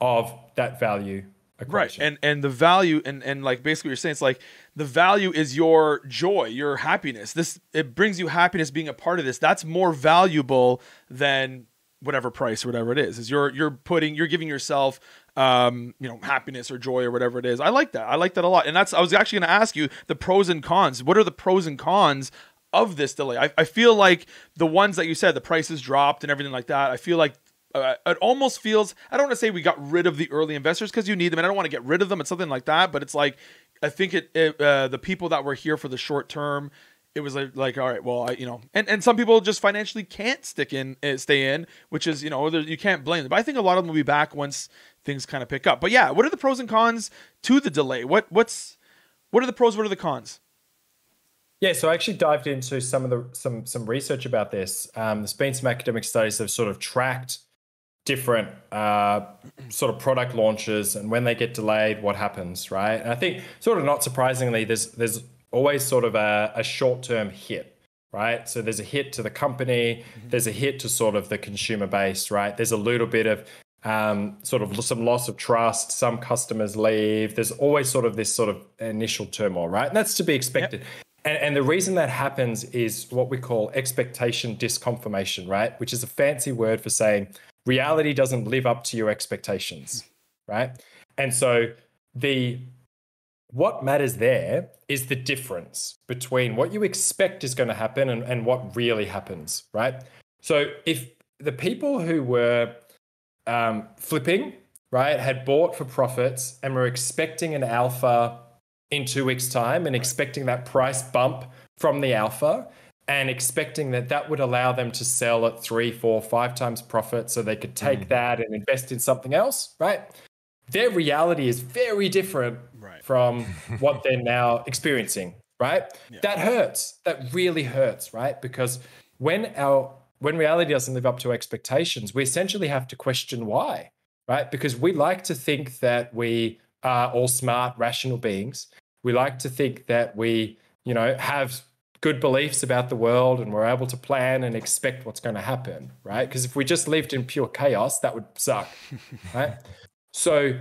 of that value equation. Right. And and the value and, and like basically what you're saying, it's like the value is your joy, your happiness. This it brings you happiness being a part of this. That's more valuable than whatever price or whatever it is. Is you're you're putting you're giving yourself um you know happiness or joy or whatever it is. I like that. I like that a lot. And that's I was actually gonna ask you the pros and cons. What are the pros and cons of this delay? I, I feel like the ones that you said, the prices dropped and everything like that, I feel like uh, it almost feels, I don't want to say we got rid of the early investors, because you need them and I don't want to get rid of them and something like that, but it's like I think it, it uh, the people that were here for the short term, it was like, like all right, well, I, you know, and, and some people just financially can't stick in, uh, stay in, which is, you know, you can't blame them. But I think a lot of them will be back once things kind of pick up. But yeah, what are the pros and cons to the delay? What what's what are the pros? What are the cons? Yeah, so I actually dived into some of the some some research about this. Um, there's been some academic studies that have sort of tracked different uh, sort of product launches and when they get delayed, what happens, right? And I think sort of not surprisingly, there's there's always sort of a, a short-term hit, right? So there's a hit to the company, mm-hmm. there's a hit to sort of the consumer base, right? There's a little bit of um, sort of some loss of trust, some customers leave. There's always sort of this sort of initial turmoil, right? And that's to be expected. Yep. And, and the reason that happens is what we call expectation disconfirmation, right? Which is a fancy word for saying reality doesn't live up to your expectations, right? And so the what matters there is the difference between what you expect is going to happen and, and what really happens, right? So if the people who were um, flipping, right, had bought for profits and were expecting an alpha in two weeks' time and expecting that price bump from the alpha and expecting that that would allow them to sell at three, four, five times profit so they could take mm. that and invest in something else, right? Their reality is very different right. from what they're now experiencing, right? Yeah. That hurts. That really hurts, right? Because when our when reality doesn't live up to expectations, we essentially have to question why, right? Because we like to think that we are all smart, rational beings. We like to think that we, you know, have good beliefs about the world and we're able to plan and expect what's going to happen, right? Because if we just lived in pure chaos, that would suck, right? So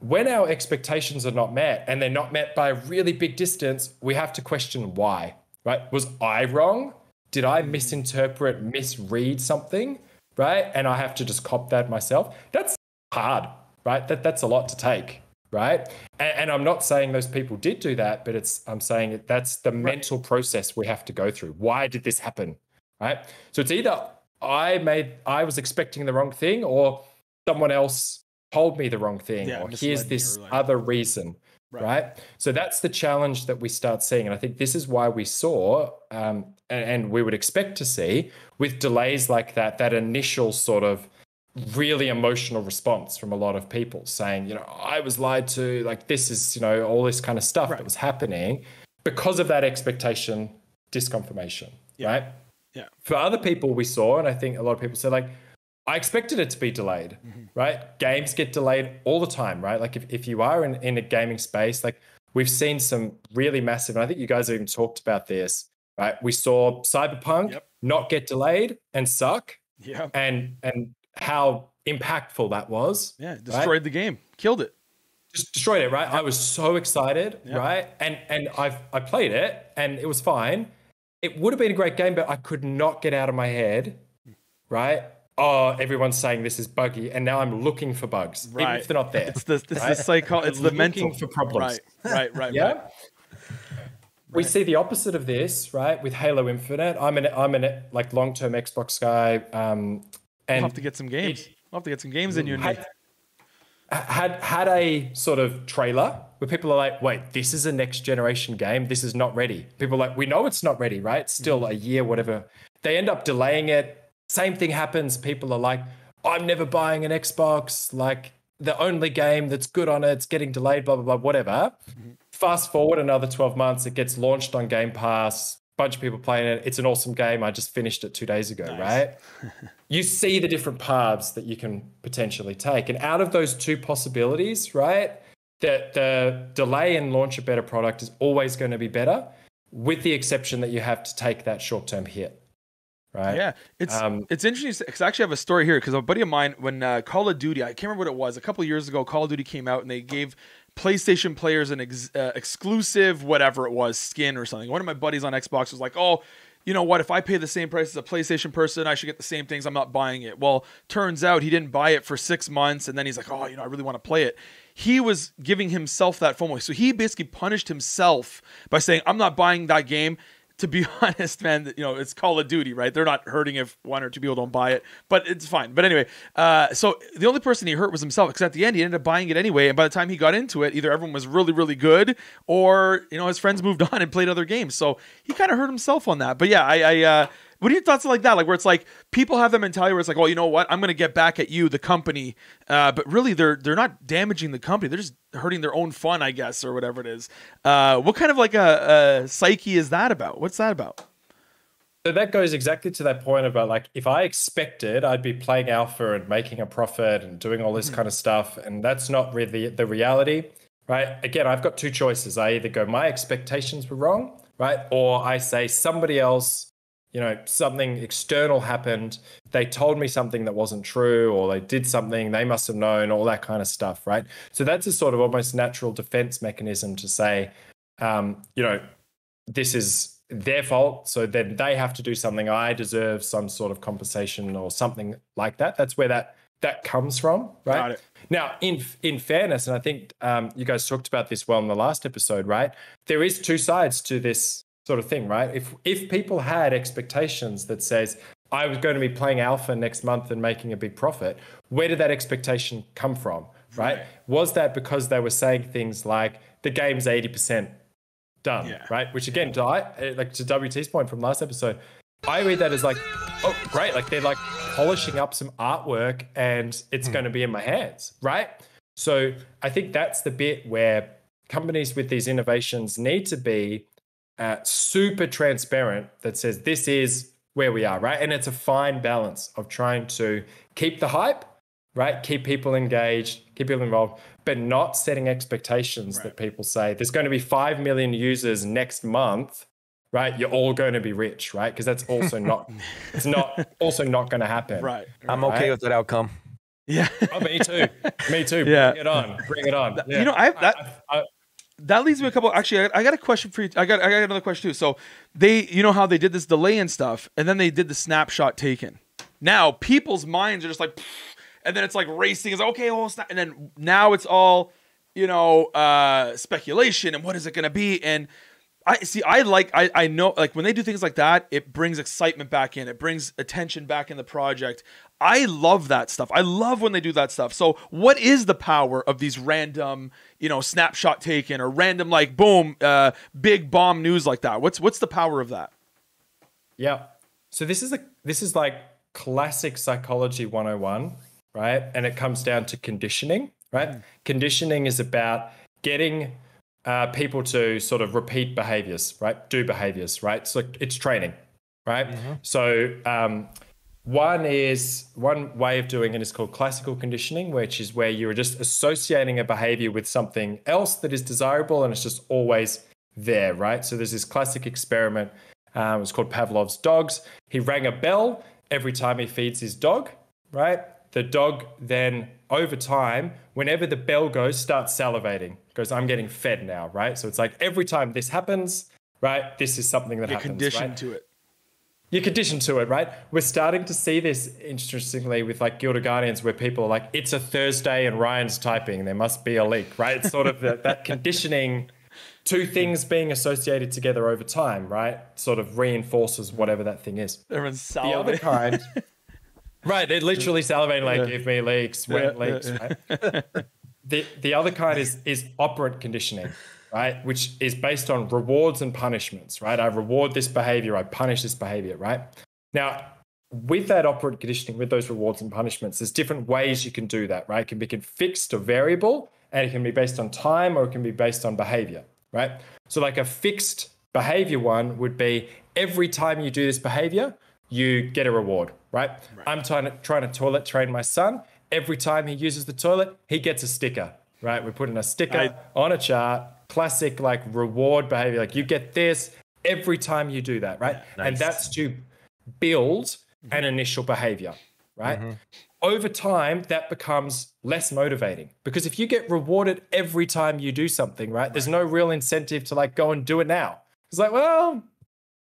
when our expectations are not met and they're not met by a really big distance, we have to question why, right? Was I wrong? Did I misinterpret, misread something, right? And I have to just cop that myself. That's hard, right? That That's a lot to take. Right. And, and I'm not saying those people did do that, but it's I'm saying that that's the right. mental process we have to go through. Why did this happen? Right. So it's either I made I was expecting the wrong thing or someone else told me the wrong thing. Yeah, or here's this like, other reason. Right. right. So that's the challenge that we start seeing. And I think this is why we saw um, and, and we would expect to see with delays like that, that initial sort of really emotional response from a lot of people saying, you know, I was lied to, like this is, you know, all this kind of stuff right. that was happening because of that expectation disconfirmation, yeah. right? Yeah. For other people we saw, and I think a lot of people said like, I expected it to be delayed, mm-hmm. right? Games get delayed all the time, right? Like if, if you are in, in a gaming space, like we've seen some really massive, and I think you guys even talked about this, right? We saw Cyberpunk yep. not get delayed and suck. Yeah. And and how impactful that was. Yeah, it destroyed right? the game. Killed it. Just destroyed it, right? I was so excited, yep. right? And and I've I played it and it was fine. It would have been a great game, but I could not get out of my head, right? Oh, everyone's saying this is buggy, and now I'm looking for bugs, right. even if they're not there. It's the, it's right? the psycho, it's the mental for problems. Right, right, right. yeah? right. We right. see the opposite of this, right? With Halo Infinite, I'm an I'm an like long-term Xbox guy, um, and we'll have to get some games. It, we'll have to get some games in you. Had, had had a sort of trailer where people are like, "Wait, this is a next-generation game. This is not ready." People are like, "We know it's not ready, right? It's still a year, whatever." They end up delaying it. Same thing happens. People are like, I'm never buying an Xbox. Like the only game that's good on it's getting delayed, blah, blah, blah, whatever. Mm-hmm. Fast forward another twelve months, it gets launched on Game Pass. Bunch of people playing it. It's an awesome game. I just finished it two days ago, nice. right? You see the different paths that you can potentially take. And out of those two possibilities, right, that the delay and launch a better product is always going to be better, with the exception that you have to take that short-term hit. Right. Yeah, it's um, it's interesting because I actually have a story here because a buddy of mine, when uh, Call of Duty, I can't remember what it was, a couple of years ago, Call of Duty came out and they gave PlayStation players an ex uh, exclusive, whatever it was, skin or something. One of my buddies on Xbox was like, oh, you know what, if I pay the same price as a PlayStation person, I should get the same things. I'm not buying it. Well, turns out he didn't buy it for six months and then he's like, oh, you know, I really want to play it. He was giving himself that FOMO. So he basically punished himself by saying, I'm not buying that game. To be honest, man, you know, it's Call of Duty, right? They're not hurting if one or two people don't buy it, but it's fine. But anyway, uh, so the only person he hurt was himself, because at the end, he ended up buying it anyway. And by the time he got into it, either everyone was really, really good, or, you know, his friends moved on and played other games. So he kind of hurt himself on that. But yeah, I, I uh, what are your thoughts like that? Like where it's like, people have that mentality where it's like, oh, you know what? I'm going to get back at you, the company. Uh, but really, they're, they're not damaging the company. They're just hurting their own fun, I guess, or whatever it is. Uh, what kind of like a, a psyche is that about? What's that about? So that goes exactly to that point about like, if I expected I'd be playing alpha and making a profit and doing all this mm-hmm. kind of stuff, and that's not really the reality, right? Again, I've got two choices. I either go, my expectations were wrong, right? Or I say somebody else, you know, something external happened. They told me something that wasn't true, or they did something they must have known, all that kind of stuff, right? So that's a sort of almost natural defense mechanism to say, um, you know, this is their fault, so then they have to do something. I deserve some sort of compensation or something like that. That's where that that comes from, right? Got it. Now, in in fairness, and I think um, you guys talked about this well in the last episode, right? There is two sides to this sort of thing, right? If if people had expectations that says, I was going to be playing alpha next month and making a big profit, where did that expectation come from, right? right. Was that because they were saying things like, the game's eighty percent done, yeah. right? Which again, yeah. to, I, like to W T's point from last episode, I read that as like, oh, great. Like they're like polishing up some artwork and it's hmm. going to be in my hands, right? So I think that's the bit where companies with these innovations need to be Uh, super transparent, that says this is where we are, right? And it's a fine balance of trying to keep the hype, right? Keep people engaged, keep people involved, but not setting expectations right. that people say there's going to be five million users next month, right? You're all going to be rich, right? Because that's also not, it's not also not going to happen. Right. I'm okay right? with that outcome. Yeah. Oh, me too. Me too. Yeah. Bring it on. Bring it on. Yeah. You know, I've, that, I, I, I, that leads me a couple. Actually, I got a question for you. I got I got another question too. So they, you know how they did this delay and stuff, and then they did the snapshot taken. Now people's minds are just like, and then it's like racing. It's like, okay, well, it's not, and then now it's all, you know, uh, speculation and what is it going to be? And I see. I like. I I know. Like when they do things like that, it brings excitement back in. It brings attention back in the project. I love that stuff. I love when they do that stuff. So what is the power of these random, you know, snapshot taken or random, like, boom, uh, big bomb news like that? What's what's the power of that? Yeah. So this is a this is like classic psychology one oh one, right? And it comes down to conditioning, right? Mm. Conditioning is about getting uh, people to sort of repeat behaviors, right? Do behaviors, right? So it's training, right? Mm-hmm. So um One is one way of doing it is called classical conditioning, which is where you are just associating a behavior with something else that is desirable, and it's just always there, right? So there's this classic experiment Um, it's called Pavlov's Dogs. He rang a bell every time he feeds his dog, right? The dog then, over time, whenever the bell goes, starts salivating. Goes, I'm getting fed now, right? So it's like every time this happens, right? This is something that You're happens, conditioned right? to it. You're conditioned to it, right? We're starting to see this, interestingly, with like Guild of Guardians, where people are like, it's a Thursday and Ryan's typing, there must be a leak, right? It's sort of the, that conditioning, two things being associated together over time, right? Sort of reinforces whatever that thing is. Everyone's salivating. The other kind, right? They're literally salivating, like, yeah. give me leaks, wet yeah, leaks, yeah, yeah. right? The, the other kind is, is operant conditioning. Right, which is based on rewards and punishments, right? I reward this behavior, I punish this behavior, right? Now, with that operant conditioning, with those rewards and punishments, there's different ways you can do that, right? It can be fixed or variable, and it can be based on time, or it can be based on behavior, right? So like a fixed behavior one would be every time you do this behavior, you get a reward, right? right. I'm trying to, trying to toilet train my son. Every time he uses the toilet, he gets a sticker, right? We're putting a sticker I... on a chart. Classic like reward behavior, like you get this every time you do that, right? Nice. And that's to build an initial behavior, right? Mm-hmm. Over time, that becomes less motivating, because if you get rewarded every time you do something, right? There's no real incentive to like go and do it now. It's like, well,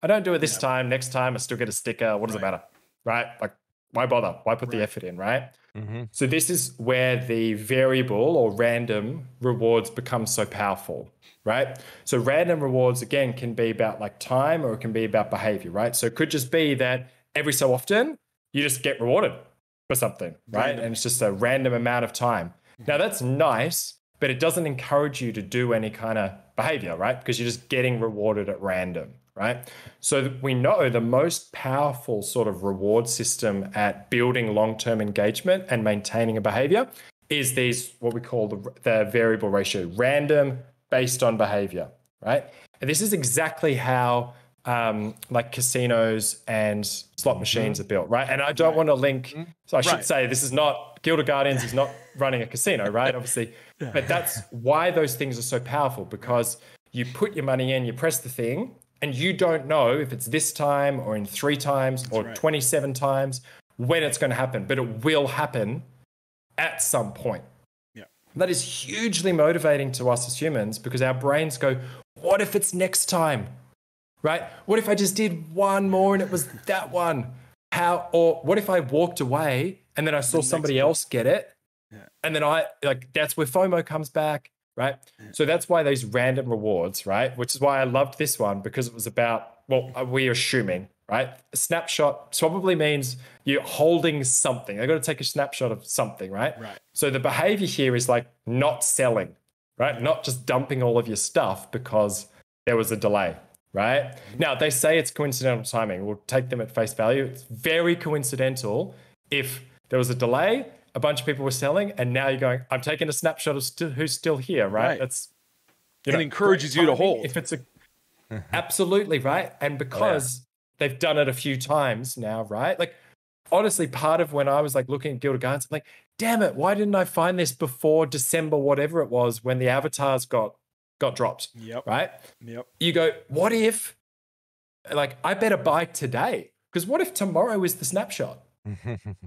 I don't do it this yeah. time. Next time I still get a sticker. What does right. it matter, right? Like, why bother? Why put right. the effort in, right? Mm-hmm. So this is where the variable or random rewards become so powerful, right? So random rewards, again, can be about like time, or it can be about behavior, right? So it could just be that every so often you just get rewarded for something, right? Random. And it's just a random amount of time. Now that's nice, but it doesn't encourage you to do any kind of behavior, right? Because you're just getting rewarded at random. Right. So we know the most powerful sort of reward system at building long-term engagement and maintaining a behavior is these, what we call the, the variable ratio, random based on behavior. Right. And this is exactly how um, like casinos and slot machines mm-hmm. are built. Right. And I don't right. want to link. So I should right. say this is not Guild of Guardians is not running a casino. Right. Obviously. But that's why those things are so powerful, because you put your money in, you press the thing. And you don't know if it's this time or in three times That's or right. twenty-seven times when it's going to happen, but it will happen at some point. Yeah. That is hugely motivating to us as humans, because our brains go, what if it's next time, right? What if I just did one more and it was that one? How, or what if I walked away and then I saw the somebody point. else get it? Yeah. And then I like, that's where FOMO comes back. Right. So that's why these random rewards, right? Which is why I loved this one, because it was about, well, we're assuming, right? A snapshot probably means you're holding something. They've got to take a snapshot of something, right? Right. So the behavior here is like not selling, right? Not just dumping all of your stuff because there was a delay, right? Now, they say it's coincidental timing. We'll take them at face value. It's very coincidental if there was a delay, a bunch of people were selling, and now you're going, I'm taking a snapshot of st- who's still here, right? right. That's you It know, encourages you to hold. If it's a, absolutely, right? And because oh, yeah. they've done it a few times now, right? Like, honestly, part of when I was like looking at Guild of Guardians, I'm like, damn it, why didn't I find this before December, whatever it was, when the avatars got got dropped, Yep. right? Yep. You go, what if, like, I better buy today? Because what if tomorrow is the snapshot?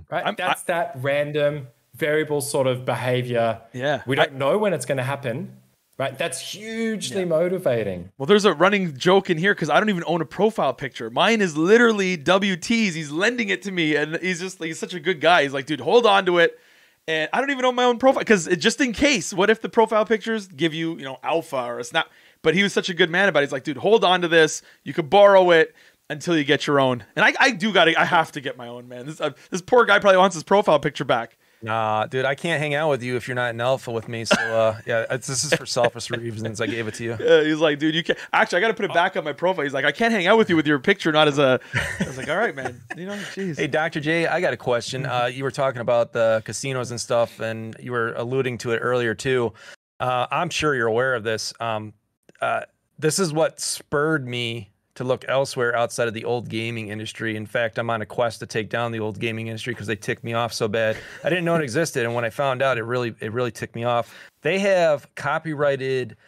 Right, I'm, that's I, that random variable sort of behavior. Yeah, we don't I, know when it's going to happen. Right, that's hugely yeah. motivating. Well, there's a running joke in here because I don't even own a profile picture. Mine is literally W T's. He's lending it to me, and he's just—he's such a good guy. He's like, dude, hold on to it. And I don't even own my own profile because just in case, what if the profile pictures give you, you know, alpha or a snap? But he was such a good man about it. He's like, dude, hold on to this. You could borrow it until you get your own. And I, I do got to, I have to get my own, man. This, uh, this poor guy probably wants his profile picture back. Nah, dude, I can't hang out with you if you're not in alpha with me. So uh, yeah, it's, this is for selfish reasons. I gave it to you. Yeah, he's like, dude, you can't. Actually, I got to put it back on my profile. He's like, I can't hang out with you with your picture, not as a. I was like, all right, man. You know, jeez. Hey, Doctor J, I got a question. Uh, you were talking about the casinos and stuff, and you were alluding to it earlier too. Uh, I'm sure you're aware of this. Um, uh, this is what spurred me to look elsewhere outside of the old gaming industry. In fact, I'm on a quest to take down the old gaming industry because they ticked me off so bad. I didn't know it existed, and when I found out, it really it really ticked me off. They have copyrighted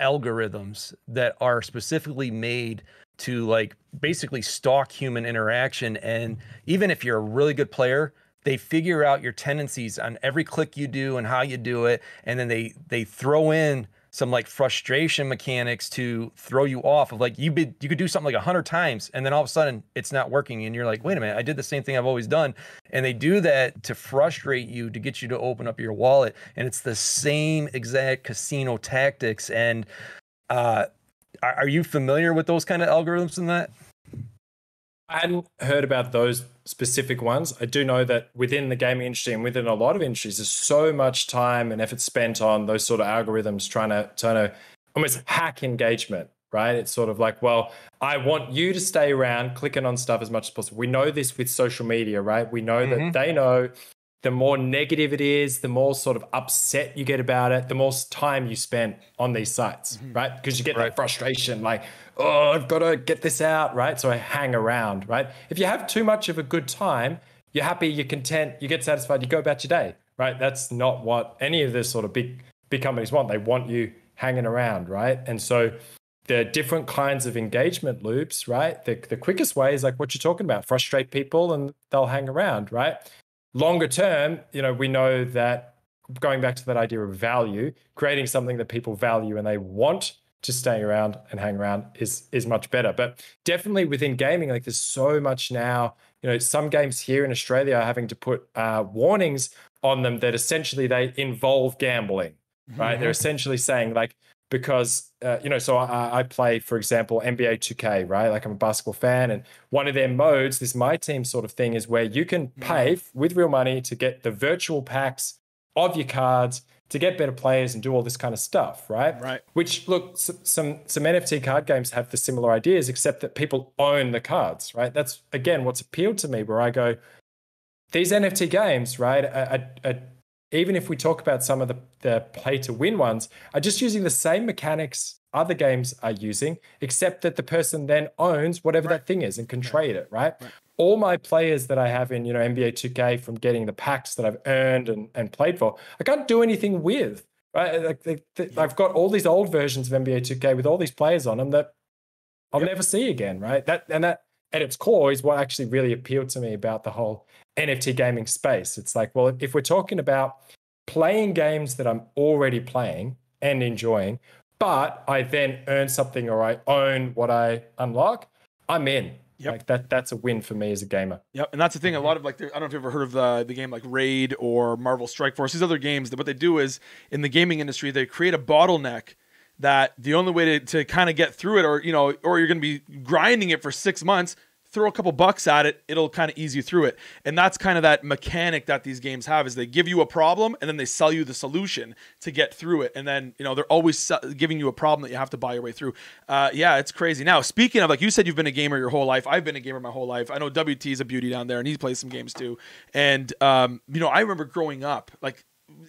algorithms that are specifically made to like basically stalk human interaction. And even if you're a really good player, they figure out your tendencies on every click you do and how you do it. And then they they throw in some like frustration mechanics to throw you off of like, you be, you could do something like a hundred times and then all of a sudden it's not working. And you're like, wait a minute, I did the same thing I've always done. And they do that to frustrate you, to get you to open up your wallet. And it's the same exact casino tactics. And uh, are you familiar with those kind of algorithms and that? I hadn't heard about those specific ones. I do know that within the gaming industry and within a lot of industries, there's so much time and effort spent on those sort of algorithms trying to, trying to almost hack engagement, right? It's sort of like, well, I want you to stay around clicking on stuff as much as possible. We know this with social media, right? We know mm-hmm. that they know the more negative it is, the more sort of upset you get about it, the more time you spend on these sites, mm-hmm. right? Because you get right. that frustration, like, oh, I've got to get this out, right? So I hang around, right? If you have too much of a good time, you're happy, you're content, you get satisfied, you go about your day, right? That's not what any of the sort of big big companies want. They want you hanging around, right? And so there are different kinds of engagement loops, right? The, the quickest way is like what you're talking about, frustrate people and they'll hang around, right? Longer term, you know, we know that going back to that idea of value, creating something that people value and they want to stay around and hang around is is much better. But definitely within gaming, like there's so much now, you know, some games here in Australia are having to put uh, warnings on them that essentially they involve gambling, right? Mm-hmm. They're essentially saying like, because, uh, you know, so I, I play, for example, N B A two K, right? Like I'm a basketball fan and one of their modes, this My Team sort of thing is where you can pay f- with real money to get the virtual packs of your cards to get better players and do all this kind of stuff, right? Right. Which, look, some, some, some N F T card games have the similar ideas, except that people own the cards, right? That's, again, what's appealed to me where I go, these N F T games, right, are, are, are even if we talk about some of the, the play-to-win ones, are just using the same mechanics other games are using, except that the person then owns whatever right. that thing is and can right. trade it, right? right? All my players that I have in, you know, N B A two K from getting the packs that I've earned and, and played for, I can't do anything with, right? Like they, they, yeah. I've got all these old versions of N B A two K with all these players on them that I'll yep. never see again, right? That and that at its core is what actually really appealed to me about the whole N F T gaming space. It's like, well, if we're talking about playing games that I'm already playing and enjoying, but I then earn something or I own what I unlock, I'm in. Yep. Like that, that's a win for me as a gamer. Yep. And that's the thing. A lot of like, I don't know if you've ever heard of the, the game like Raid or Marvel Strike Force, these other games that what they do is in the gaming industry, they create a bottleneck that the only way to, to kind of get through it or, you know, or you're going to be grinding it for six months, throw a couple bucks at it, it'll kind of ease you through it. And that's kind of that mechanic that these games have is they give you a problem and then they sell you the solution to get through it. And then, you know, they're always giving you a problem that you have to buy your way through. Uh, yeah, it's crazy. Now, speaking of, like you said, you've been a gamer your whole life. I've been a gamer my whole life. I know W T is a beauty down there and he plays some games too. And, um, you know, I remember growing up, like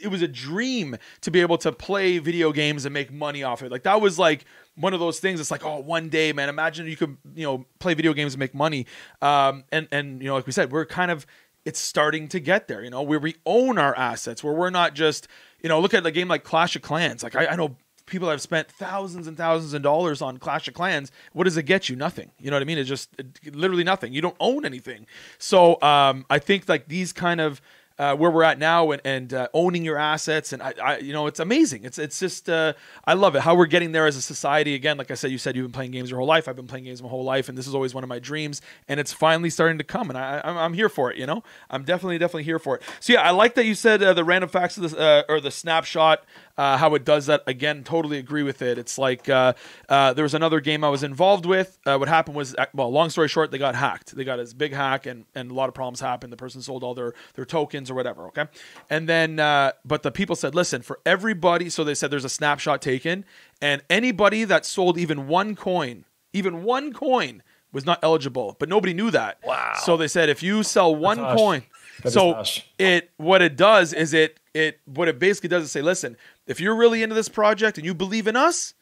it was a dream to be able to play video games and make money off it. Like that was like one of those things. It's like, oh, one day, man, imagine you could, you know, play video games and make money. Um, and, and, you know, like we said, we're kind of, it's starting to get there, you know, where we own our assets, where we're not just, you know, look at a game like Clash of Clans. Like I, I know people have spent thousands and thousands of dollars on Clash of Clans. What does it get you? Nothing. You know what I mean? It's just it, literally nothing. You don't own anything. So um, I think like these kind of, Uh, where we're at now and, and uh, owning your assets. And, I, I, you know, it's amazing. It's it's just, uh, I love it, how we're getting there as a society. Again, like I said, you said you've been playing games your whole life. I've been playing games my whole life, and this is always one of my dreams. And it's finally starting to come, and I, I'm, I'm here for it, you know? I'm definitely, definitely here for it. So, yeah, I like that you said uh, the random facts of the, uh, or the snapshot, uh, how it does that. Again, totally agree with it. It's like uh, uh, there was another game I was involved with. Uh, what happened was, well, long story short, they got hacked. They got this big hack, and, and a lot of problems happened. The person sold all their, their tokens or whatever, okay? And then, uh, but the people said, listen, for everybody, so they said there's a snapshot taken, and anybody that sold even one coin, even one coin was not eligible, but nobody knew that. Wow. So they said, if you sell one That's coin, harsh. so harsh. it, what it does is it, it, what it basically does is say, listen, if you're really into this project and you believe in us,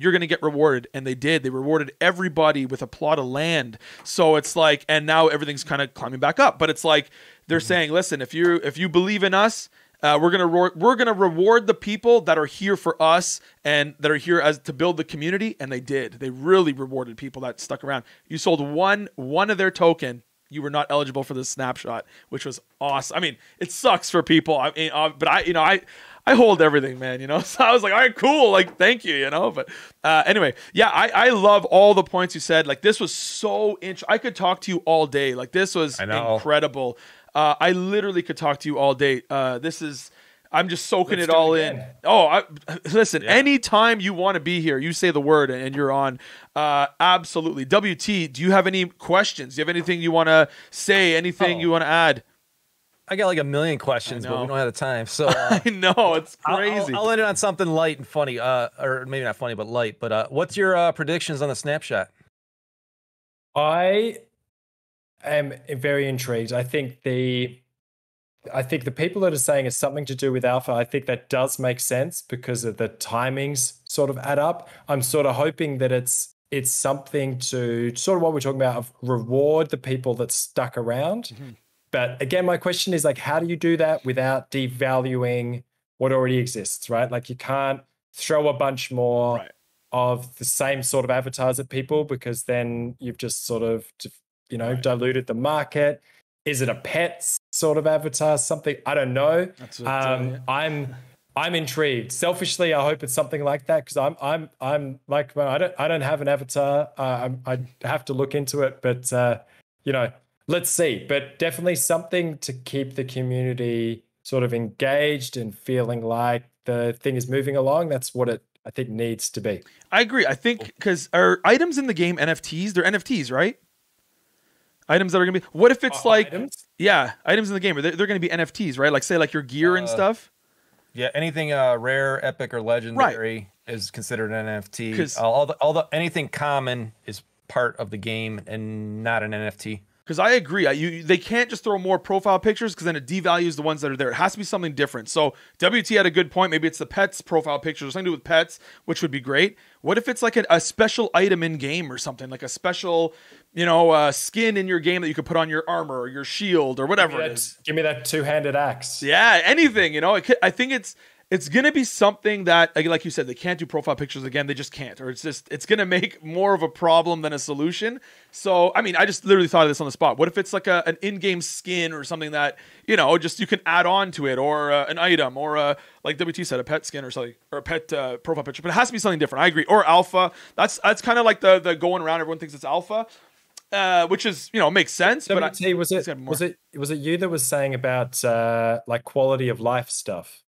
you're going to get rewarded. And they did. They rewarded everybody with a plot of land. So it's like, and now everything's kind of climbing back up, but it's like, they're saying, listen, if you if you believe in us, Uh, we're gonna we're gonna reward the people that are here for us and that are here as to build the community, and they did. They really rewarded people that stuck around. You sold one one of their token, you were not eligible for this snapshot, which was awesome. I mean, it sucks for people. I mean, uh, but I, you know, I, I hold everything, man. You know, so I was like, all right, cool. Like, thank you. You know, but uh, anyway, yeah, I, I love all the points you said. Like, this was so int- I could talk to you all day. Like, this was incredible. Uh, I literally could talk to you all day. Uh, this is, I'm just soaking Let's it all it in. Oh, I, listen, yeah. Anytime you want to be here, you say the word and you're on. Uh, absolutely. W T, do you have any questions? Do you have anything you want to say? Anything oh. you want to add? I got like a million questions, but we don't have the time. So uh, I know it's crazy. I'll, I'll end it on something light and funny, uh, or maybe not funny, but light. But uh, what's your uh, predictions on the snapshot? I am very intrigued. I think the... I think the people that are saying it's something to do with alpha, I think that does make sense because of the timings sort of add up. I'm sort of hoping that it's it's something to sort of what we're talking about of reward the people that stuck around. Mm-hmm. But again, my question is like, how do you do that without devaluing what already exists, right? Like you can't throw a bunch more right. of the same sort of avatars at people because then you've just sort of, you know, right. diluted the market. Is it a pets sort of avatar, something? I don't know. That's what I'm um, doing, yeah. I'm, I'm intrigued. Selfishly, I hope it's something like that because I'm, I'm, I'm like, well, I don't, I don't have an avatar. Uh, I, I have to look into it, but uh, you know, let's see. But definitely something to keep the community sort of engaged and feeling like the thing is moving along. That's what it, I think, needs to be. I agree. I think because our items in the game N F Ts, they're N F Ts, right? Items that are gonna be. What if it's uh, like, items? yeah, items in the game? They're, they're gonna be N F Ts, right? Like say, like your gear uh, and stuff. Yeah, anything uh, rare, epic, or legendary right. is considered an N F T. Uh, all the, all the anything common is part of the game and not an N F T. Because I agree, I, you they can't just throw more profile pictures because then it devalues the ones that are there. It has to be something different. So W T had a good point. Maybe it's the pets profile pictures, or something to do with pets, which would be great. What if it's like a, a special item in game or something, like a special, you know, uh, skin in your game that you could put on your armor or your shield or whatever it is. Give me that two-handed axe. Yeah, anything. You know, it could, I think it's. It's going to be something that, like you said, they can't do profile pictures again. They just can't. Or it's just, it's going to make more of a problem than a solution. So, I mean, I just literally thought of this on the spot. What if it's like a, an in-game skin or something that, you know, just you can add on to it or uh, an item or, uh, like W T said, a pet skin or something or a pet uh, profile picture. But it has to be something different. I agree. Or alpha. That's that's kind of like the the going around. Everyone thinks it's alpha, uh, which is, you know, makes sense. W T, but I, was, it, was, it, was it you that was saying about uh, like quality of life stuff?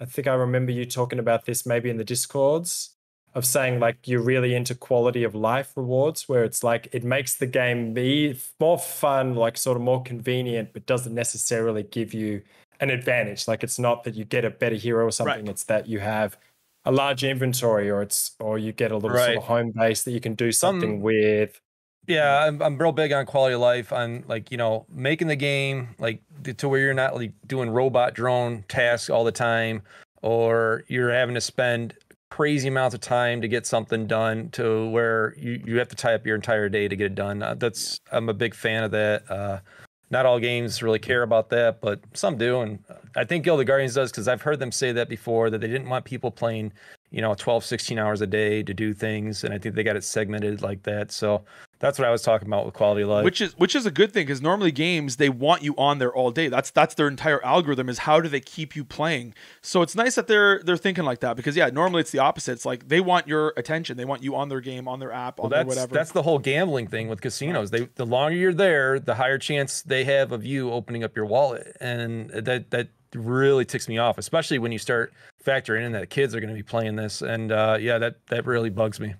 I think I remember you talking about this maybe in the Discords of saying like you're really into quality of life rewards where it's like it makes the game be more fun, like sort of more convenient, but doesn't necessarily give you an advantage. Like it's not that you get a better hero or something. Right. It's that you have a large inventory or it's or you get a little right. sort of home base that you can do something um, with. Yeah, I'm, I'm real big on quality of life, on like, you know, making the game like to where you're not like doing robot drone tasks all the time, or you're having to spend crazy amounts of time to get something done to where you, you have to tie up your entire day to get it done. Uh, that's I'm a big fan of that. Uh, not all games really care about that, but some do. And I think Guild of Guardians does because I've heard them say that before, that they didn't want people playing, you know, twelve, sixteen hours a day to do things. And I think they got it segmented like that. So that's what I was talking about with quality of life. Which is which is a good thing because normally games, they want you on there all day. That's that's their entire algorithm is how do they keep you playing. So it's nice that they're they're thinking like that because, yeah, normally it's the opposite. It's like they want your attention. They want you on their game, on their app, on well, that's, their whatever. That's the whole gambling thing with casinos. They the longer you're there, the higher chance they have of you opening up your wallet. And that that really ticks me off, especially when you start factoring in that kids are going to be playing this. And, uh, yeah, that that really bugs me.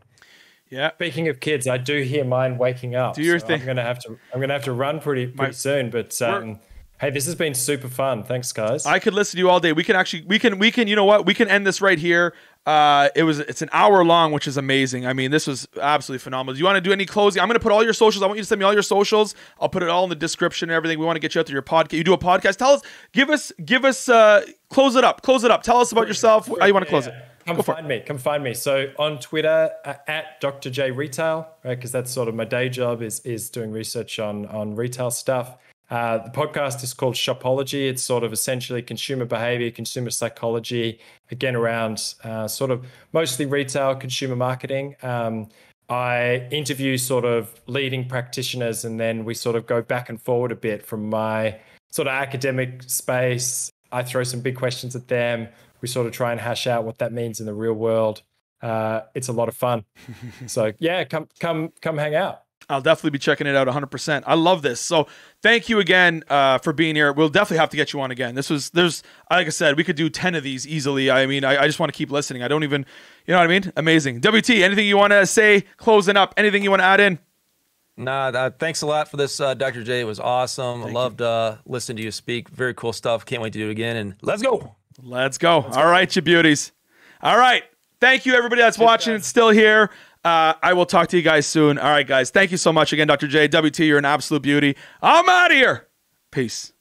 Yeah. Speaking of kids, I do hear mine waking up. Do your so thing. I'm gonna have to. I'm gonna have to run pretty, pretty My, soon. But um, hey, this has been super fun. Thanks, guys. I could listen to you all day. We can actually. We can. We can. You know what? We can end this right here. Uh, it was. It's an hour long, which is amazing. I mean, this was absolutely phenomenal. Do you want to do any closing? I'm gonna put all your socials. I want you to send me all your socials. I'll put it all in the description and everything. We want to get you out to your podcast. You do a podcast. Tell us. Give us. Give us. Uh, close it up. Close it up. Tell us about yourself. How you want to close it? Come find me. Come find me. So on Twitter uh, at Doctor J Retail, right? Because that's sort of my day job is is doing research on on retail stuff. Uh, the podcast is called Shopology. It's sort of essentially consumer behavior, consumer psychology, again, around uh, sort of mostly retail, consumer marketing. Um, I interview sort of leading practitioners, and then we sort of go back and forward a bit from my sort of academic space. I throw some big questions at them. We sort of try and hash out what that means in the real world. Uh, it's a lot of fun. So yeah, come, come, come hang out. I'll definitely be checking it out one hundred percent. I love this. So thank you again uh, for being here. We'll definitely have to get you on again. This was, there's, like I said, we could do ten of these easily. I mean, I, I just want to keep listening. I don't even, you know what I mean? Amazing. W T, anything you want to say, closing up, anything you want to add in? Nah, uh, thanks a lot for this, uh, Doctor J. It was awesome. Thank I loved uh, listening to you speak. Very cool stuff. Can't wait to do it again. And let's go. Let's go. Let's All go. right, you beauties. All right. Thank you, everybody that's Good watching time. and still here. Uh, I will talk to you guys soon. All right, guys. Thank you so much again, Doctor J. W T, you're an absolute beauty. I'm out of here. Peace.